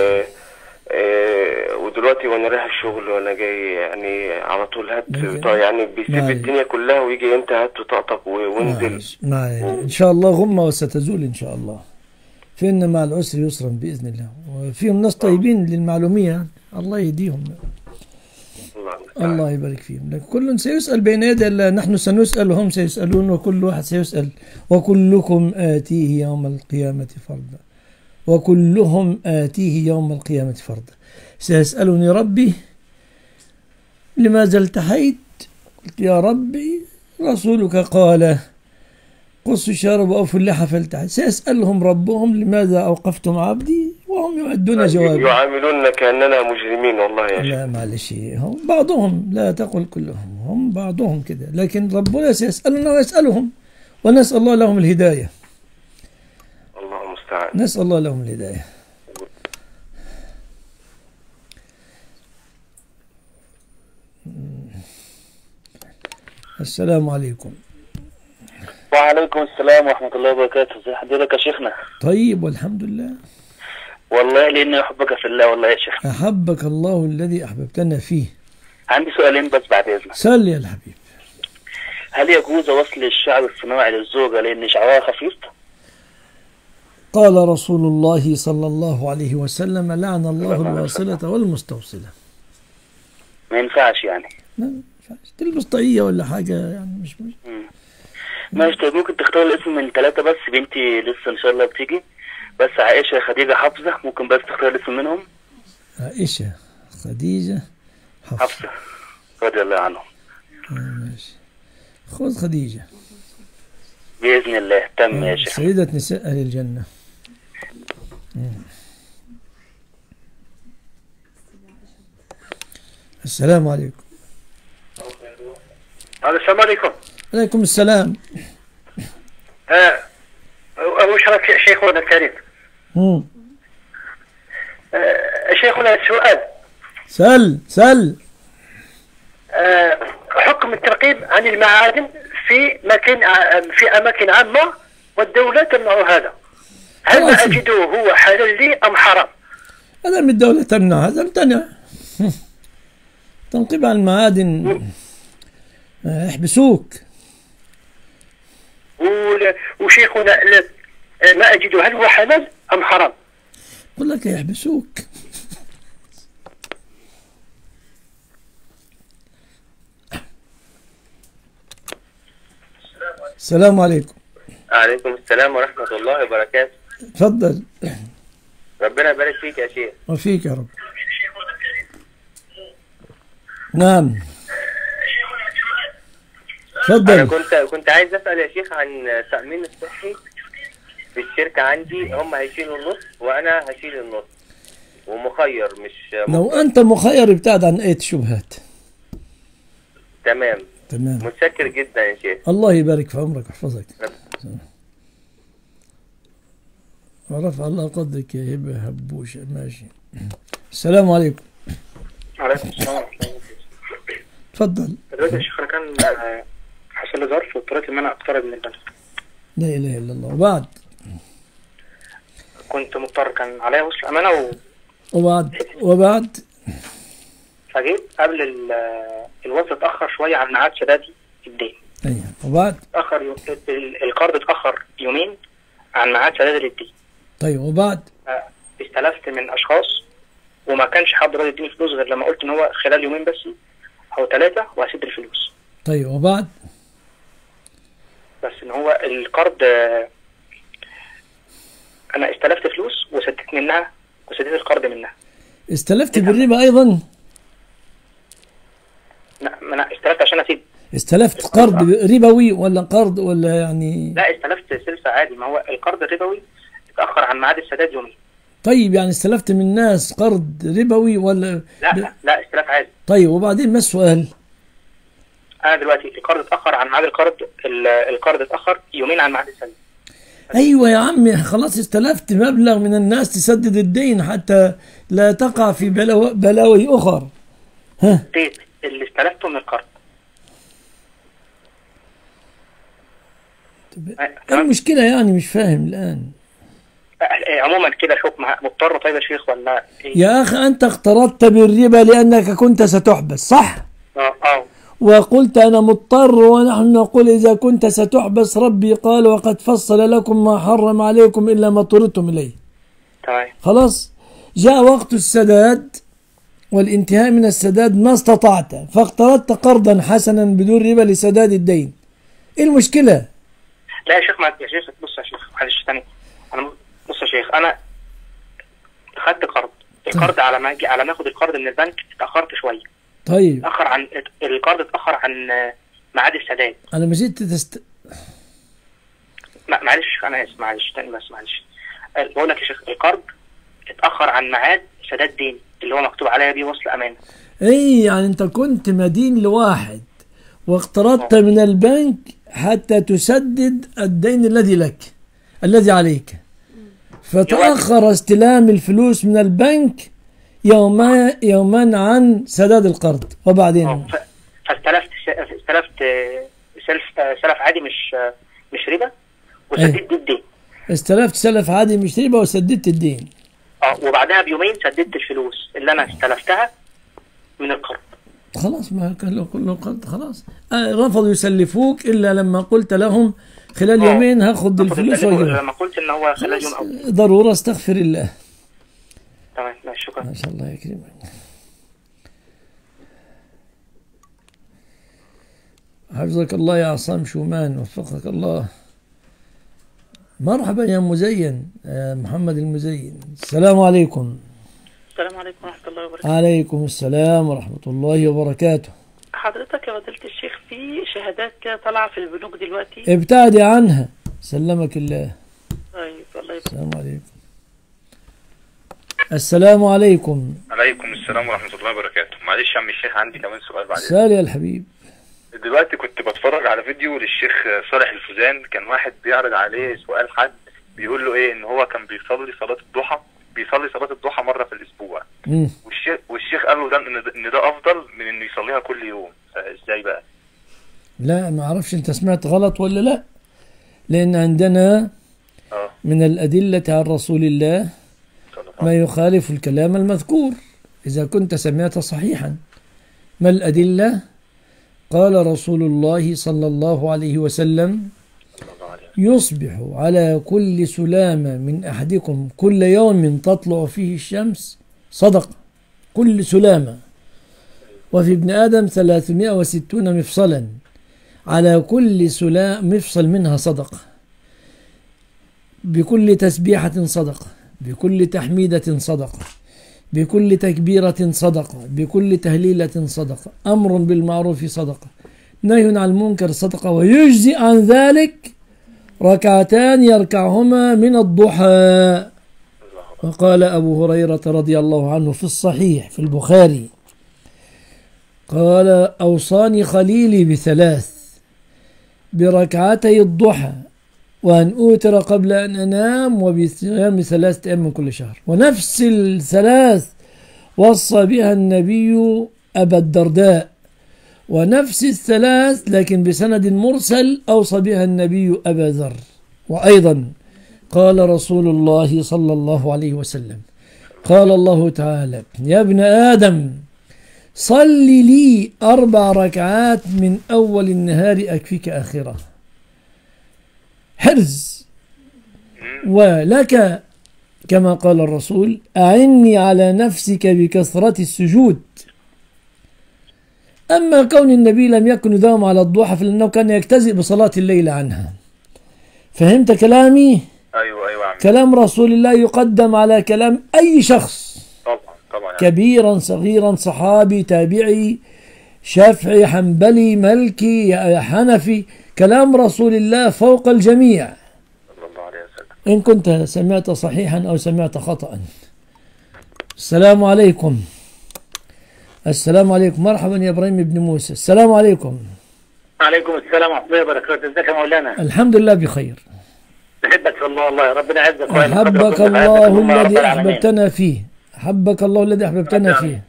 ودلوقتي وانا رايح الشغل وانا جاي يعني على طول هات، يعني بيسيب الدنيا كلها ويجي انت هات وطقطق وانزل. ان شاء الله غمه وستزول ان شاء الله. فإن مع العسر يسرا باذن الله. وفيهم ناس طيبين للمعلوميه، الله يهديهم. الله يبارك فيهم. كل سيسأل بين يدي الله، نحن سنسأل وهم سيسألون، وكل واحد سيسأل، وكلكم آتيه يوم القيامة فردا، وكلهم آتيه يوم القيامة فردا. سيسألني ربي لماذا التحيت؟ قلت يا ربي رسولك قال قص الشارب وأوفوا اللحى فالتحت. سيسألهم ربهم لماذا أوقفتم عبدي؟ وهم يؤدون جوابا، يعاملوننا كأننا مجرمين. والله يا شيخ لا معلش، هم بعضهم، لا تقل كلهم، هم بعضهم كده، لكن ربنا سيسألنا ويسألهم، ونسأل الله لهم الهداية. الله المستعان. نسأل الله لهم الهداية. السلام عليكم. وعليكم السلام ورحمة الله وبركاته. ازي حضرتك يا شيخنا؟ طيب والحمد لله. والله لأني أحبك في الله. والله يا شيخ أحبك الله الذي أحببتنا فيه. عندي سؤالين بس بعد إذنك. سأل يا الحبيب. هل يجوز وصل الشعر الصناعي للزوجة لأن شعرها خفيف؟ قال رسول الله صلى الله عليه وسلم لعن الله الواصلة والمستوصلة. ما ينفعش يعني؟ ما ينفعش، تلبس طاقية ولا حاجة يعني، مش مش مم. ماشي. طيب ممكن تختار الاسم من ثلاثة بس، بنتي لسه إن شاء الله بتيجي، بس عائشة، خديجة، حفصة، ممكن بس تختار اسم منهم؟ عائشة، خديجة، حفصة. حفصة رضي الله عنهم. ماشي، خذ خديجة بإذن الله. تم يا شيخ. سيدة نساء أهل الجنة. السلام عليكم. السلام عليكم. عليكم السلام. اه وش رايك يا شيخنا الكريم؟ امم آه شيخنا السؤال. سل سل آه حكم الترقيم عن المعادن في مكان في اماكن عامه والدوله تمنع هذا، هل اجده هو حلال لي ام حرام؟ هذا من الدوله تمنع، هذا امتنع. تنقيب عن المعادن يحبسوك. وشيخنا ما أجده، هل هو حلال أم حرام؟ أقول لك يحبسوك. السلام عليكم. وعليكم السلام ورحمة الله وبركاته. تفضل. ربنا يبارك فيك يا شيخ. وفيك يا رب. نعم. تفضل. أنا كنت كنت عايز أسأل يا شيخ عن التأمين الصحي في الشركة عندي، هم هيشيلوا النص وأنا هشيل النص ومخير، مش مخير. لو أنت مخير ابتعد عن أي شبهات. تمام. تمام. متشكر جدا يا شيخ. الله يبارك في عمرك ويحفظك. ورفع الله قدك يا هبه هبوشه. ماشي. السلام عليكم. وعليكم السلام ورحمه الله. اتفضل. دلوقتي يا شيخ انا كان حصل لي ظرف واضطريت ان انا اقترب من البنك. لا اله الا الله. وبعد؟ كنت مضطر، كان عليا وصل امانه و وبعد وبعد فجيت قبل الوصل اتاخر شويه عن ميعاد سدادي الدين. ايوه وبعد؟ اتاخر يو... القرض اتاخر يومين عن ميعاد سدادي الدين. طيب وبعد؟ استلفت من اشخاص وما كانش حد راضي يديني فلوس غير لما قلت ان هو خلال يومين بس او ثلاثه وهسد الفلوس. طيب وبعد؟ بس ان هو القرض انا استلفت فلوس وسددت منها وسددت القرض منها. استلفت بالربا ايضا؟ لا ما انا استلفت عشان اسد. استلفت قرض ربوي ولا قرض ولا يعني؟ لا استلفت سلسله عادي. ما هو القرض الربوي اتاخر عن ميعاد السداد يومين. طيب يعني استلفت من ناس قرض ربوي ولا؟ لا ب... لا استلاف عادي. طيب وبعدين ما السؤال؟ انا دلوقتي القرض اتاخر عن ميعاد القرض، القرض اتاخر يومين عن ميعاد السداد. ايوه يا عمي خلاص استلفت مبلغ من الناس تسدد الدين حتى لا تقع في بلاوي بلاوي اخرى. ها؟ اللي استلفته من القرض. المشكلة يعني مش فاهم الآن. عموما كده حكمها مضطر. طيب يا شيخ ولا إيه؟ يا أخي أنت اقترضت بالربا لأنك كنت ستحبس صح؟ أه أه وقلت أنا مضطر، ونحن نقول إذا كنت ستحبس ربي قال وقد فصل لكم ما حرم عليكم إلا ما اضطررتم إليه. تمام خلاص؟ جاء وقت السداد والانتهاء من السداد ما استطعت فاقترضت قرضا حسنا بدون ربا لسداد الدين. إيه المشكلة؟ لا يا شيخ ما يا شيخ بص يا شيخ معلش ثانية. أنا بص يا شيخ أنا خدت قرض، القرض على ما على ما آخد القرض من البنك اتأخرت شوية. طيب اتأخر عن القرض اتأخر عن ميعاد السداد. أنا ما جيت تست معلش أنا آسف معلش ثانية بس معلش. بقول لك يا شيخ القرض اتأخر عن ميعاد سداد ديني اللي هو مكتوب عليا بيه وصل أمانة. إيه يعني أنت كنت مدين لواحد واقترضت من البنك حتى تسدد الدين الذي لك الذي عليك، فتأخر استلام الفلوس من البنك يوما يوما عن سداد القرض. وبعدين فاستلفت استلفت سلف سلف عادي مش مش ربا وسددت الدين. استلفت سلف عادي مش ربا وسددت الدين. اه وبعدها بيومين سددت الفلوس اللي انا استلفتها من القرض. خلاص ما كان كله قرض خلاص. آه رفضوا يسلفوك الا لما قلت لهم خلال يومين هاخد الفلوس. لما قلت ان هو خلال يوم او ضروره استغفر الله. تمام شكرا. ما شاء الله يا كريم. حفظك الله يا عصام شومان وفقك الله. مرحبا يا مزين. آه محمد المزين. السلام عليكم. السلام عليكم ورحمة الله وبركاته. عليكم السلام ورحمة الله وبركاته. حضرتك يا فضيلة الشيخ في شهادات كده طالعة في البنوك دلوقتي ابتعدي عنها سلمك الله. طيب الله يبارك. السلام عليكم. السلام عليكم. عليكم السلام ورحمة الله وبركاته. معلش يا عم الشيخ عندي كمان سؤال بعد. سأل يا الحبيب. دلوقتي كنت بتفرج على فيديو للشيخ صالح الفوزان، كان واحد بيعرض عليه سؤال حد بيقول له ايه ان هو كان بيصلي صلاة الضحى بيصلي صلاة الضحى مرة في الأسبوع. والشيخ والشيخ قال له ده إن ده أفضل من إنه يصليها كل يوم، فإزاي بقى؟ لا ما أعرفش أنت سمعت غلط ولا لا؟ لأن عندنا آه. من الأدلة عن رسول الله ما يخالف الكلام المذكور إذا كنت سمعت صحيحا. ما الأدلة؟ قال رسول الله صلى الله عليه وسلم يصبح على كل سلامة من أحدكم كل يوم تطلع فيه الشمس صدق كل سلامة، وفي ابن آدم ثلاثمائة وستين مفصلا على كل سلام مفصل منها صدق، بكل تسبيحة صدق، بكل تحميدة صدق، بكل تكبيرة صدق، بكل تهليلة صدق، أمر بالمعروف صدق، نهي عن المنكر صدق، ويجزي عن ذلك ركعتان يركعهما من الضحى. وقال أبو هريرة رضي الله عنه في الصحيح في البخاري قال: أوصاني خليلي بثلاث: بركعتي الضحى، وأن أوتر قبل أن أنام، وبصيام ثلاثة أيام من كل شهر. ونفس الثلاث وصى بها النبي أبا الدرداء، ونفس الثلاث لكن بسند مرسل أوصى بها النبي أبا ذر. وأيضا قال رسول الله صلى الله عليه وسلم: قال الله تعالى: يا ابن آدم صل لي أربع ركعات من أول النهار أكفيك آخره. حرز، ولك كما قال الرسول: أعني على نفسك بكثرة السجود. أما كون النبي لم يكن يداوم على الضحى فلأنه كان يجتزئ بصلاة الليل عنها. فهمت كلامي؟ أيوة أيوة عمي. كلام رسول الله يقدم على كلام أي شخص، طبعا طبعا، كبيرا صغيرا، صحابي تابعي شافعي حنبلي مالكي حنفي، كلام رسول الله فوق الجميع صلى الله عليه وسلم، إن كنت سمعت صحيحا أو سمعت خطأ. السلام عليكم. السلام عليكم. مرحبا يا إبراهيم بن موسى. السلام عليكم. وعليكم السلام ورحمة الله وبركاته. ازيك يا مولانا؟ الحمد لله بخير. بحبك في الله. الله ربنا يعزك. أحبك الله الذي أحببتنا فيه. أحبك الله الذي أحببتنا فيه.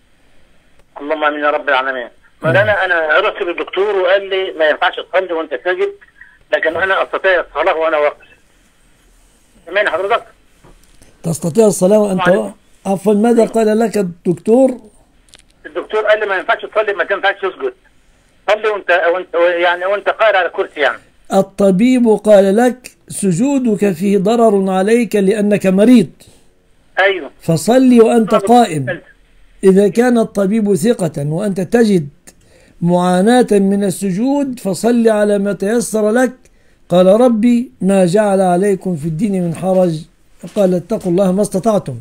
اللهم آمين يا رب العالمين. مولانا أنا رحت للدكتور وقال لي ما ينفعش تصلي وأنت ساجد، لكن أنا أستطيع الصلاة وأنا واقف. سامعني حضرتك؟ تستطيع الصلاة وأنت عفوا ماذا قال لك الدكتور؟ الدكتور قال لي ما ينفعش تصلي، ما ينفعش تسجد، صلي وانت وانت يعني وانت قاعد على الكرسي يعني. الطبيب قال لك سجودك فيه ضرر عليك لانك مريض. ايوه، فصلي وانت قائم. اذا كان الطبيب ثقة وانت تجد معاناة من السجود فصلي على ما تيسر لك. قال: ربي ما جعل عليكم في الدين من حرج، قال: اتقوا الله ما استطعتم.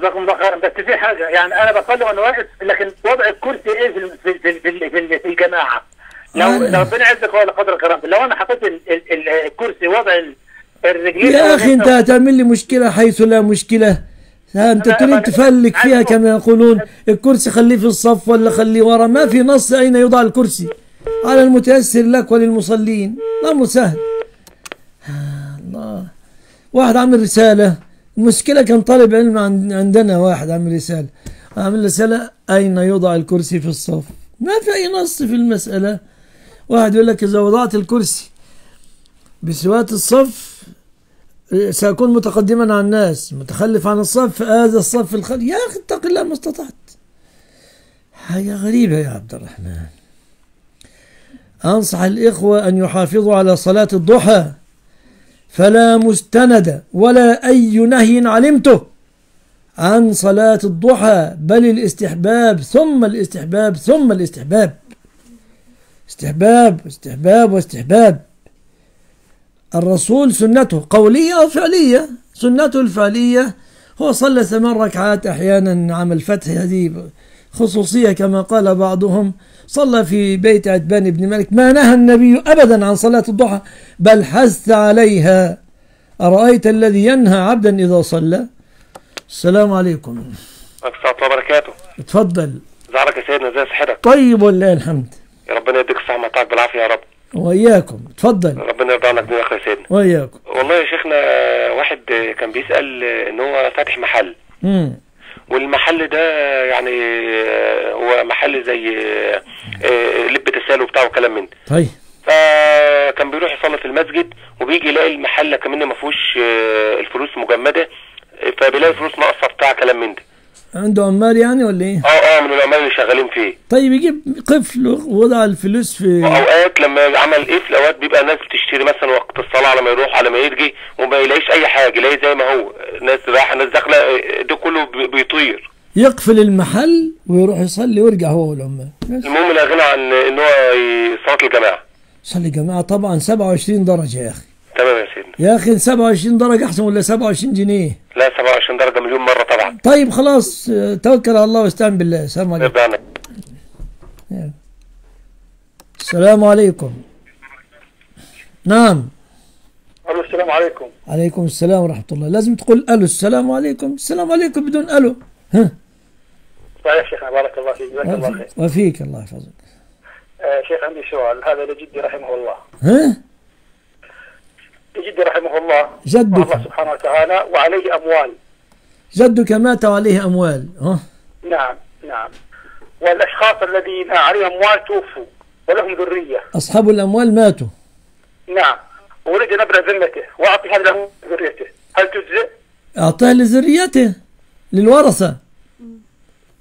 جزاكم الله خيرا. بس في حاجه، يعني انا بصلي وانا واقف، لكن وضع الكرسي ايه في في في في الجماعه؟ لو آه. ربنا يعزك ولا قدر كرامك، لو انا حطيت الكرسي وضع الرجلين يا اخي انت هتعمل لي مشكله حيث لا مشكله. انت تريد تفلك فيها كما يقولون. الكرسي خليه في الصف ولا خليه ورا، ما في نص اين يوضع الكرسي. على المتيسر لك وللمصلين، امر سهل. آه الله. واحد عامل رساله، المشكلة كان طالب علم عندنا، واحد عامل رسالة، عامل رسالة أين يوضع الكرسي في الصف؟ ما في أي نص في المسألة. واحد يقول لك إذا وضعت الكرسي بسوات الصف سأكون متقدما عن الناس، متخلف عن الصف، هذا الصف الخلف. يا أخي اتق الله ما استطعت. حاجة غريبة يا عبد الرحمن. أنصح الإخوة أن يحافظوا على صلاة الضحى، فلا مستند ولا أي نهي علمته عن صلاة الضحى، بل الاستحباب ثم الاستحباب ثم الاستحباب، استحباب واستحباب واستحباب. الرسول سنته قولية أو فعلية، سنته الفعلية هو صلى ثمان ركعات، أحيانا عام الفتح هذه خصوصية كما قال بعضهم، صلى في بيت عتبان بن مالك، ما نهى النبي أبدا عن صلاة الضحى بل حث عليها. أرأيت الذي ينهى عبدا إذا صلى. السلام عليكم. ورحمة الله وبركاته. اتفضل. زعرك يا سيدنا، ازي صحتك؟ طيب والله الحمد. يا ربنا يديك الصحة ويعطيك بالعافية يا رب. وإياكم، اتفضل. ربنا يرضى عنك يا أخي يا سيدنا. وإياكم. والله يا شيخنا واحد كان بيسأل إن هو فاتح محل. امم والمحل ده يعني هو محل زي لب تسال وبتاع وكلام من ده. طيب. فكان بيروح يصلي في المسجد وبيجي يلاقي المحل كمان ما فيهوش الفلوس مجمده، فبيلاقي فلوس ناقصه بتاع كلام من ده. عنده عمال يعني ولا ايه؟ اه اه من العمال اللي شغالين فيه. طيب يجيب قفل ووضع الفلوس في اوقات لما عمل قفل، اوقات بيبقى الناس بتشتري مثلا وقت الصلاه على ما يروح على ما يجي وما يلاقيش اي حاجه، يلاقي زي ما هو، ناس رايحه ناس داخله، ده كله بيطير. يقفل المحل ويروح يصلي ويرجع هو والعمال. المهم لا غنى عن ان هو صلاه الجماعه. صلي جماعه طبعا سبعة وعشرين درجه يا اخي. تمام يا سيدنا. يا اخي سبعة وعشرين درجه احسن ولا سبعة وعشرين جنيه؟ لا سبعة وعشرين درجه مليون مره طبعا. طيب خلاص توكل على الله واستعن بالله. السلام عليكم. السلام عليكم. نعم. الو السلام عليكم. عليكم السلام ورحمه الله. لازم تقول الو السلام عليكم. السلام عليكم بدون الو. ها صحيح شيخنا، بارك الله فيك، جزاك الله خير. وفيك الله يحفظك. آه شيخ، عندي سؤال، هذا لجدي رحمه الله. ها؟ لجدي رحمه الله، جدك الله سبحانه وتعالى وعليه أموال. جدك مات وعليه أموال، ها؟ نعم نعم. والأشخاص الذين عليهم أموال توفوا ولهم ذرية. أصحاب الأموال ماتوا. نعم. ولد نبرأ ذمته وأعطي هذه الأموال لذريته، هل تجزئ؟ أعطيها لذريته، للورثة.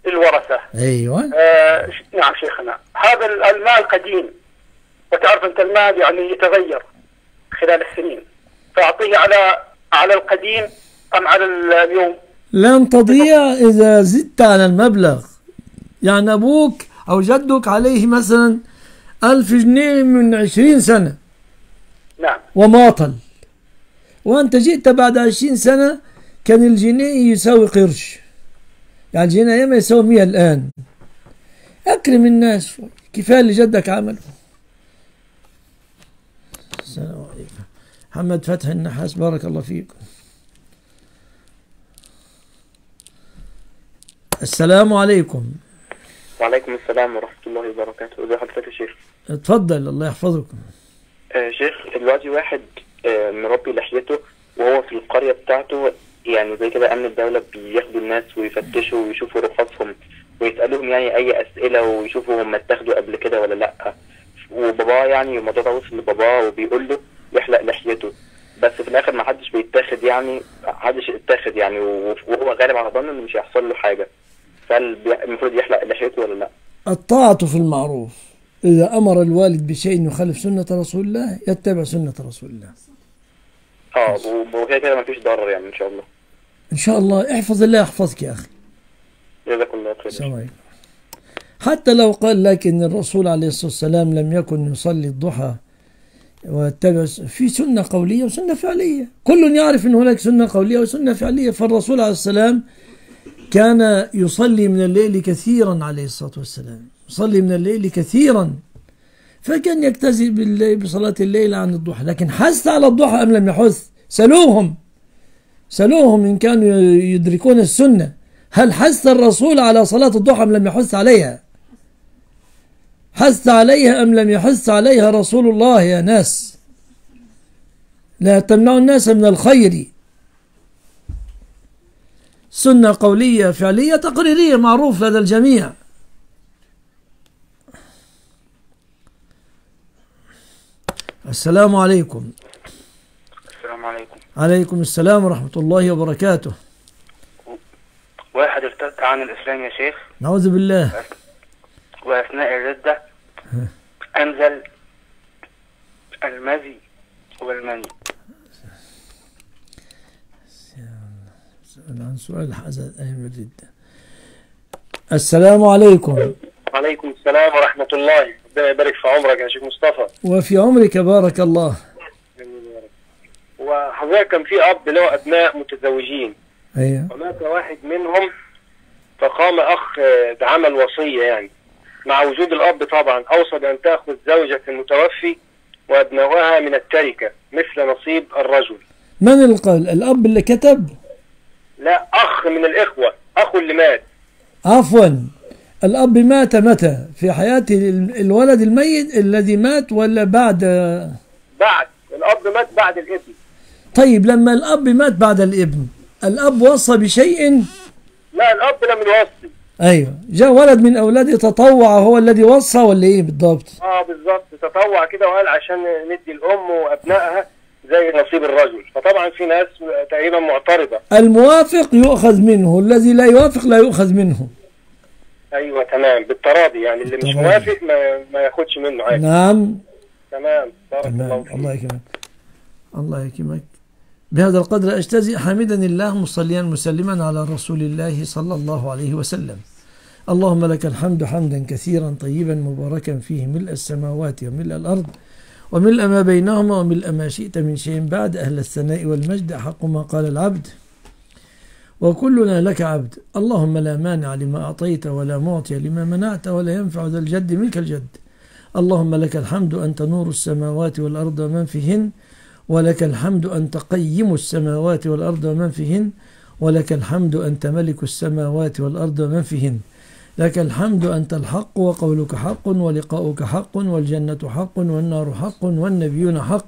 الورثة. ايوه. آه نعم شيخنا، هذا المال قديم، وتعرف انت المال يعني يتغير خلال السنين، فاعطيه على على القديم ام على اليوم؟ لن تضيع اذا زدت على المبلغ. يعني ابوك او جدك عليه مثلا ألف جنيه من عشرين سنة. نعم. وماطل. وانت جئت بعد عشرين سنة كان الجنيه يساوي قرش. يعني جينا ياما يساوي مية الآن. أكرم الناس، كفاية اللي جدك عمله. السلام عليكم. محمد فتحي النحاس، بارك الله فيكم. السلام عليكم. وعليكم السلام ورحمة الله وبركاته، إزي حضرتك يا شيخ؟ اتفضل، الله يحفظكم. آه شيخ، دلوقتي واحد آه مربي لحيته وهو في القرية بتاعته، يعني زي كده امن الدوله بياخدوا الناس ويفتشوا ويشوفوا رخصهم ويسالوهم يعني اي اسئله ويشوفوا هم اتاخدوا قبل كده ولا لا. وباباه يعني الموضوع ده وصل لباباه وبيقول له يحلق لحيته، بس في الاخر ما حدش بيتاخد، يعني محدش اتاخد يعني، وهو غالب على ظنه انه مش هيحصل له حاجه. فالمفروض يحلق لحيته ولا لا؟ الطاعه في المعروف، اذا امر الوالد بشيء يخالف سنه رسول الله يتبع سنه رسول الله. اه وكده كده مفيش ضرر يعني ان شاء الله. ان شاء الله، احفظ الله يحفظك يا اخي. جزاك الله خير. حتى لو قال لك ان الرسول عليه الصلاه والسلام لم يكن يصلي الضحى واتبع، في سنه قوليه وسنه فعليه، كل يعرف ان هناك سنه قوليه وسنه فعليه. فالرسول عليه السلام كان يصلي من الليل كثيرا عليه الصلاه والسلام، يصلي من الليل كثيرا، فكان يكتزي بصلاه الليل عن الضحى. لكن حث على الضحى ام لم يحث؟ سالوهم سألوهم إن كانوا يدركون السنة، هل حث الرسول على صلاة الضحى أم لم يحث عليها؟ حث عليها أم لم يحث عليها رسول الله يا ناس؟ لا تمنعوا الناس من الخير. سنة قولية فعلية تقريرية، معروف لدى الجميع. السلام عليكم. السلام عليكم. عليكم السلام ورحمة الله وبركاته. واحد ارتد عن الإسلام يا شيخ، نعوذ بالله، وأثناء الردة أنزل المذي والمني. عن سؤال حزن أيام الردة. السلام عليكم. وعليكم السلام ورحمة الله، ربنا يبارك في عمرك يا شيخ مصطفى. وفي عمرك، بارك الله. وحضرتك كان في اب له ابناء متزوجين. ايوه. ومات واحد منهم، فقام اخ بعمل وصيه، يعني مع وجود الاب طبعا، اوصى بان تاخذ زوجه المتوفي وابنائها من التركه مثل نصيب الرجل. من اللي قال؟ الاب اللي كتب؟ لا، اخ من الاخوه، اخو اللي مات. عفوا، الاب مات متى؟ في حياه الولد الميت الذي مات ولا بعد؟ بعد الاب مات بعد الابن. طيب لما الاب مات بعد الابن، الاب وصى بشيء؟ لا، الاب لم يوصي. ايوه، جاء ولد من اولاده تطوع، هو الذي وصى ولا ايه بالضبط؟ اه بالضبط، تطوع كده وقال عشان ندي الام وابنائها زي نصيب الرجل. فطبعا في ناس تقريبا معترضه. الموافق يؤخذ منه، الذي لا يوافق لا يؤخذ منه. ايوه تمام، بالتراضي يعني، اللي بالتراضي. مش موافق ما, ما ياخدش منه عادي. نعم تمام، بارك الله فيك. الله يكرمك، الله يكرمك. بهذا القدر أجتزئ، حامدا الله مصليا مسلما على رسول الله صلى الله عليه وسلم. اللهم لك الحمد حمدا كثيرا طيبا مباركا فيه، ملء السماوات وملء الأرض وملء ما بينهما وملء ما شئت من شيء بعد، أهل الثناء والمجد، أحق ما قال العبد وكلنا لك عبد. اللهم لا مانع لما أعطيت ولا معطي لما منعت ولا ينفع ذا الجد منك الجد. اللهم لك الحمد أنت نور السماوات والأرض ومن فيهن، ولك الحمد أنت قيم السماوات والأرض ومن فيهن، ولك الحمد أنت ملك السماوات والأرض ومن فيهن. لك الحمد أنت الحق وقولك حق ولقاؤك حق والجنة حق والنار حق والنبيون حق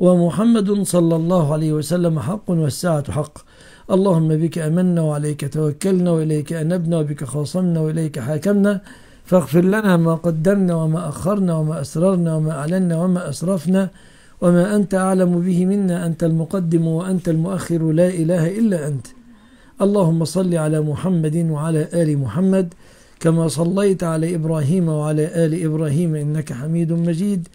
ومحمد صلى الله عليه وسلم حق والساعة حق. اللهم بك أمنا وعليك توكلنا وإليك أنبنا وبك خاصمنا وإليك حاكمنا، فاغفر لنا ما قدمنا وما أخرنا وما أسررنا وما أعلنا وما أسرفنا، وما أنت أعلم به منا، أنت المقدم وأنت المؤخر، لا إله إلا أنت. اللهم صل على محمد وعلى آل محمد كما صليت على إبراهيم وعلى آل إبراهيم إنك حميد مجيد.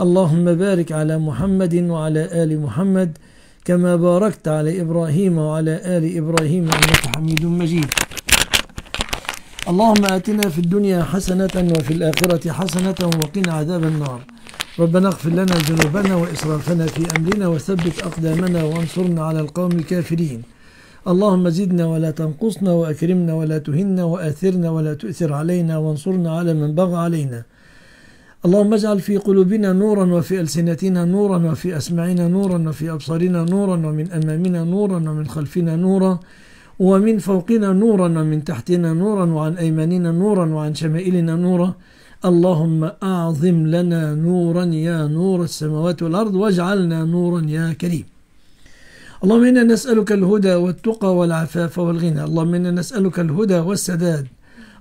اللهم بارك على محمد وعلى آل محمد كما باركت على إبراهيم وعلى آل إبراهيم إنك حميد مجيد. اللهم آتنا في الدنيا حسنة وفي الآخرة حسنة وقنا عذاب النار. ربنا اغفر لنا ذنوبنا وإسرافنا في أمرنا وثبت أقدامنا وانصرنا على القوم الكافرين. اللهم زدنا ولا تنقصنا وأكرمنا ولا تهنا وآثرنا ولا تؤثر علينا وانصرنا على من بغى علينا. اللهم اجعل في قلوبنا نورا وفي ألسنتنا نورا وفي أسماعنا نورا وفي أبصارنا نورا ومن أمامنا نورا ومن خلفنا نورا ومن فوقنا نورا ومن تحتنا نورا وعن أيماننا نورا وعن شمائلنا نورا. اللهم أعظم لنا نورا يا نور السماوات والأرض واجعلنا نورا يا كريم. اللهم إنا نسألك الهدى والتقى والعفاف والغنى. اللهم إنا نسألك الهدى والسداد.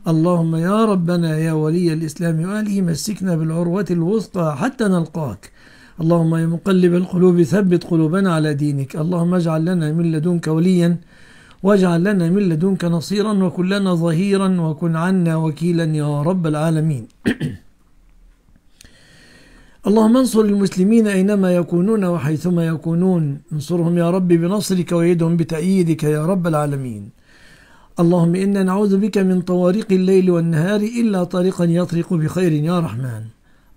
اللهم يا ربنا يا ولي الإسلام وآله مسكنا بالعروة الوثقى حتى نلقاك. اللهم يا مقلب القلوب ثبت قلوبنا على دينك. اللهم اجعل لنا من لدنك وليا واجعل لنا من لدنك نصيرا وكن لنا ظهيرا وكن عنا وكيلا يا رب العالمين. اللهم انصر المسلمين أينما يكونون وحيثما يكونون، انصرهم يا رب بنصرك ويدهم بتأييدك يا رب العالمين. اللهم إنا نعوذ بك من طوارق الليل والنهار إلا طريقا يطرق بخير يا رحمن.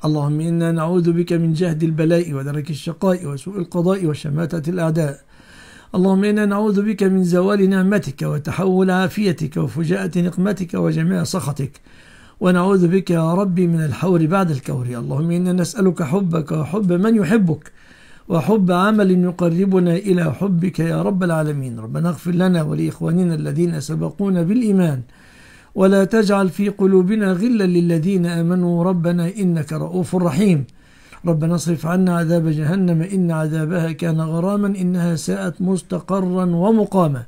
اللهم إنا نعوذ بك من جهد البلاء ودرك الشقاء وسوء القضاء وشماتة الأعداء. اللهم إنا نعوذ بك من زوال نعمتك وتحول عافيتك وفجاءة نقمتك وجميع سخطك، ونعوذ بك يا ربي من الحور بعد الكور. اللهم إنا نسألك حبك وحب من يحبك وحب عمل يقربنا إلى حبك يا رب العالمين. ربنا اغفر لنا ولإخواننا الذين سبقونا بالإيمان ولا تجعل في قلوبنا غلا للذين آمنوا ربنا إنك رؤوف رحيم. ربنا اصرف عنا عذاب جهنم إن عذابها كان غراما إنها ساءت مستقرا ومقاما.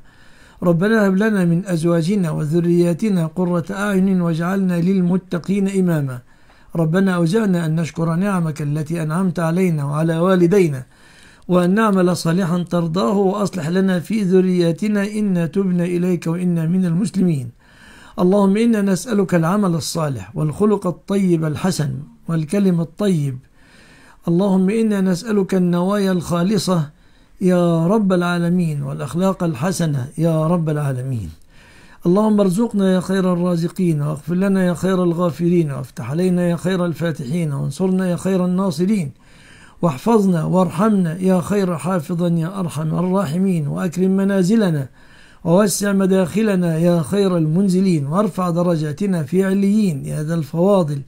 ربنا هب لنا من أزواجنا وذرياتنا قرة أعين واجعلنا للمتقين إماما. ربنا أوزعنا أن نشكر نعمك التي أنعمت علينا وعلى والدينا وأن نعمل صالحا ترضاه وأصلح لنا في ذرياتنا إنا تبنا إليك وإنا من المسلمين. اللهم إنا نسألك العمل الصالح والخلق الطيب الحسن والكلم الطيب. اللهم إنا نسألك النوايا الخالصة يا رب العالمين والأخلاق الحسنة يا رب العالمين. اللهم ارزقنا يا خير الرازقين واغفر لنا يا خير الغافرين وافتح علينا يا خير الفاتحين وانصرنا يا خير الناصرين واحفظنا وارحمنا يا خير حافظا يا أرحم الراحمين. وأكرم منازلنا ووسع مداخلنا يا خير المنزلين وارفع درجاتنا في عليين يا ذا الفواضل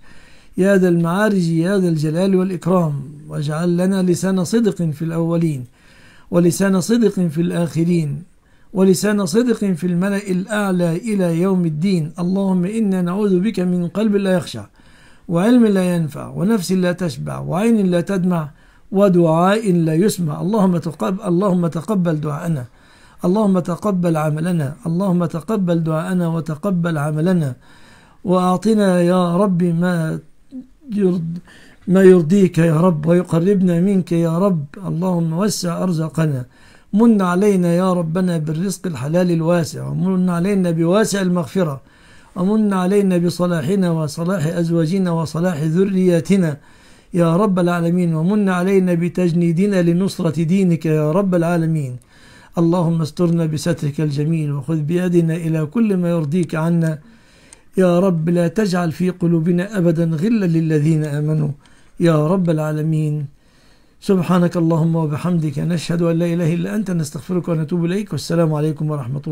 يا ذا المعارج يا ذا الجلال والإكرام. واجعل لنا لسان صدق في الأولين ولسان صدق في الآخرين ولسان صدق في الملأ الأعلى إلى يوم الدين. اللهم إنا نعوذ بك من قلب لا يخشع وعلم لا ينفع ونفس لا تشبع وعين لا تدمع ودعاء لا يسمع. اللهم تقبل اللهم تقبل دعاءنا، اللهم تقبل عملنا، اللهم تقبل دعاءنا وتقبل عملنا، وأعطنا يا رب ما يرض ما يرضيك يا رب ويقربنا منك يا رب. اللهم وسع أرزاقنا، من علينا يا ربنا بالرزق الحلال الواسع، ومن علينا بواسع المغفرة، ومن علينا بصلاحنا وصلاح أزواجنا وصلاح ذرياتنا يا رب العالمين، ومن علينا بتجنيدنا لنصرة دينك يا رب العالمين. اللهم استرنا بسترك الجميل وخذ بيدنا إلى كل ما يرضيك عنا يا رب. لا تجعل في قلوبنا أبدا غلا للذين آمنوا يا رب العالمين. سبحانك اللهم وبحمدك، نشهد أن لا إله إلا أنت، نستغفرك ونتوب إليك، والسلام عليكم ورحمة الله.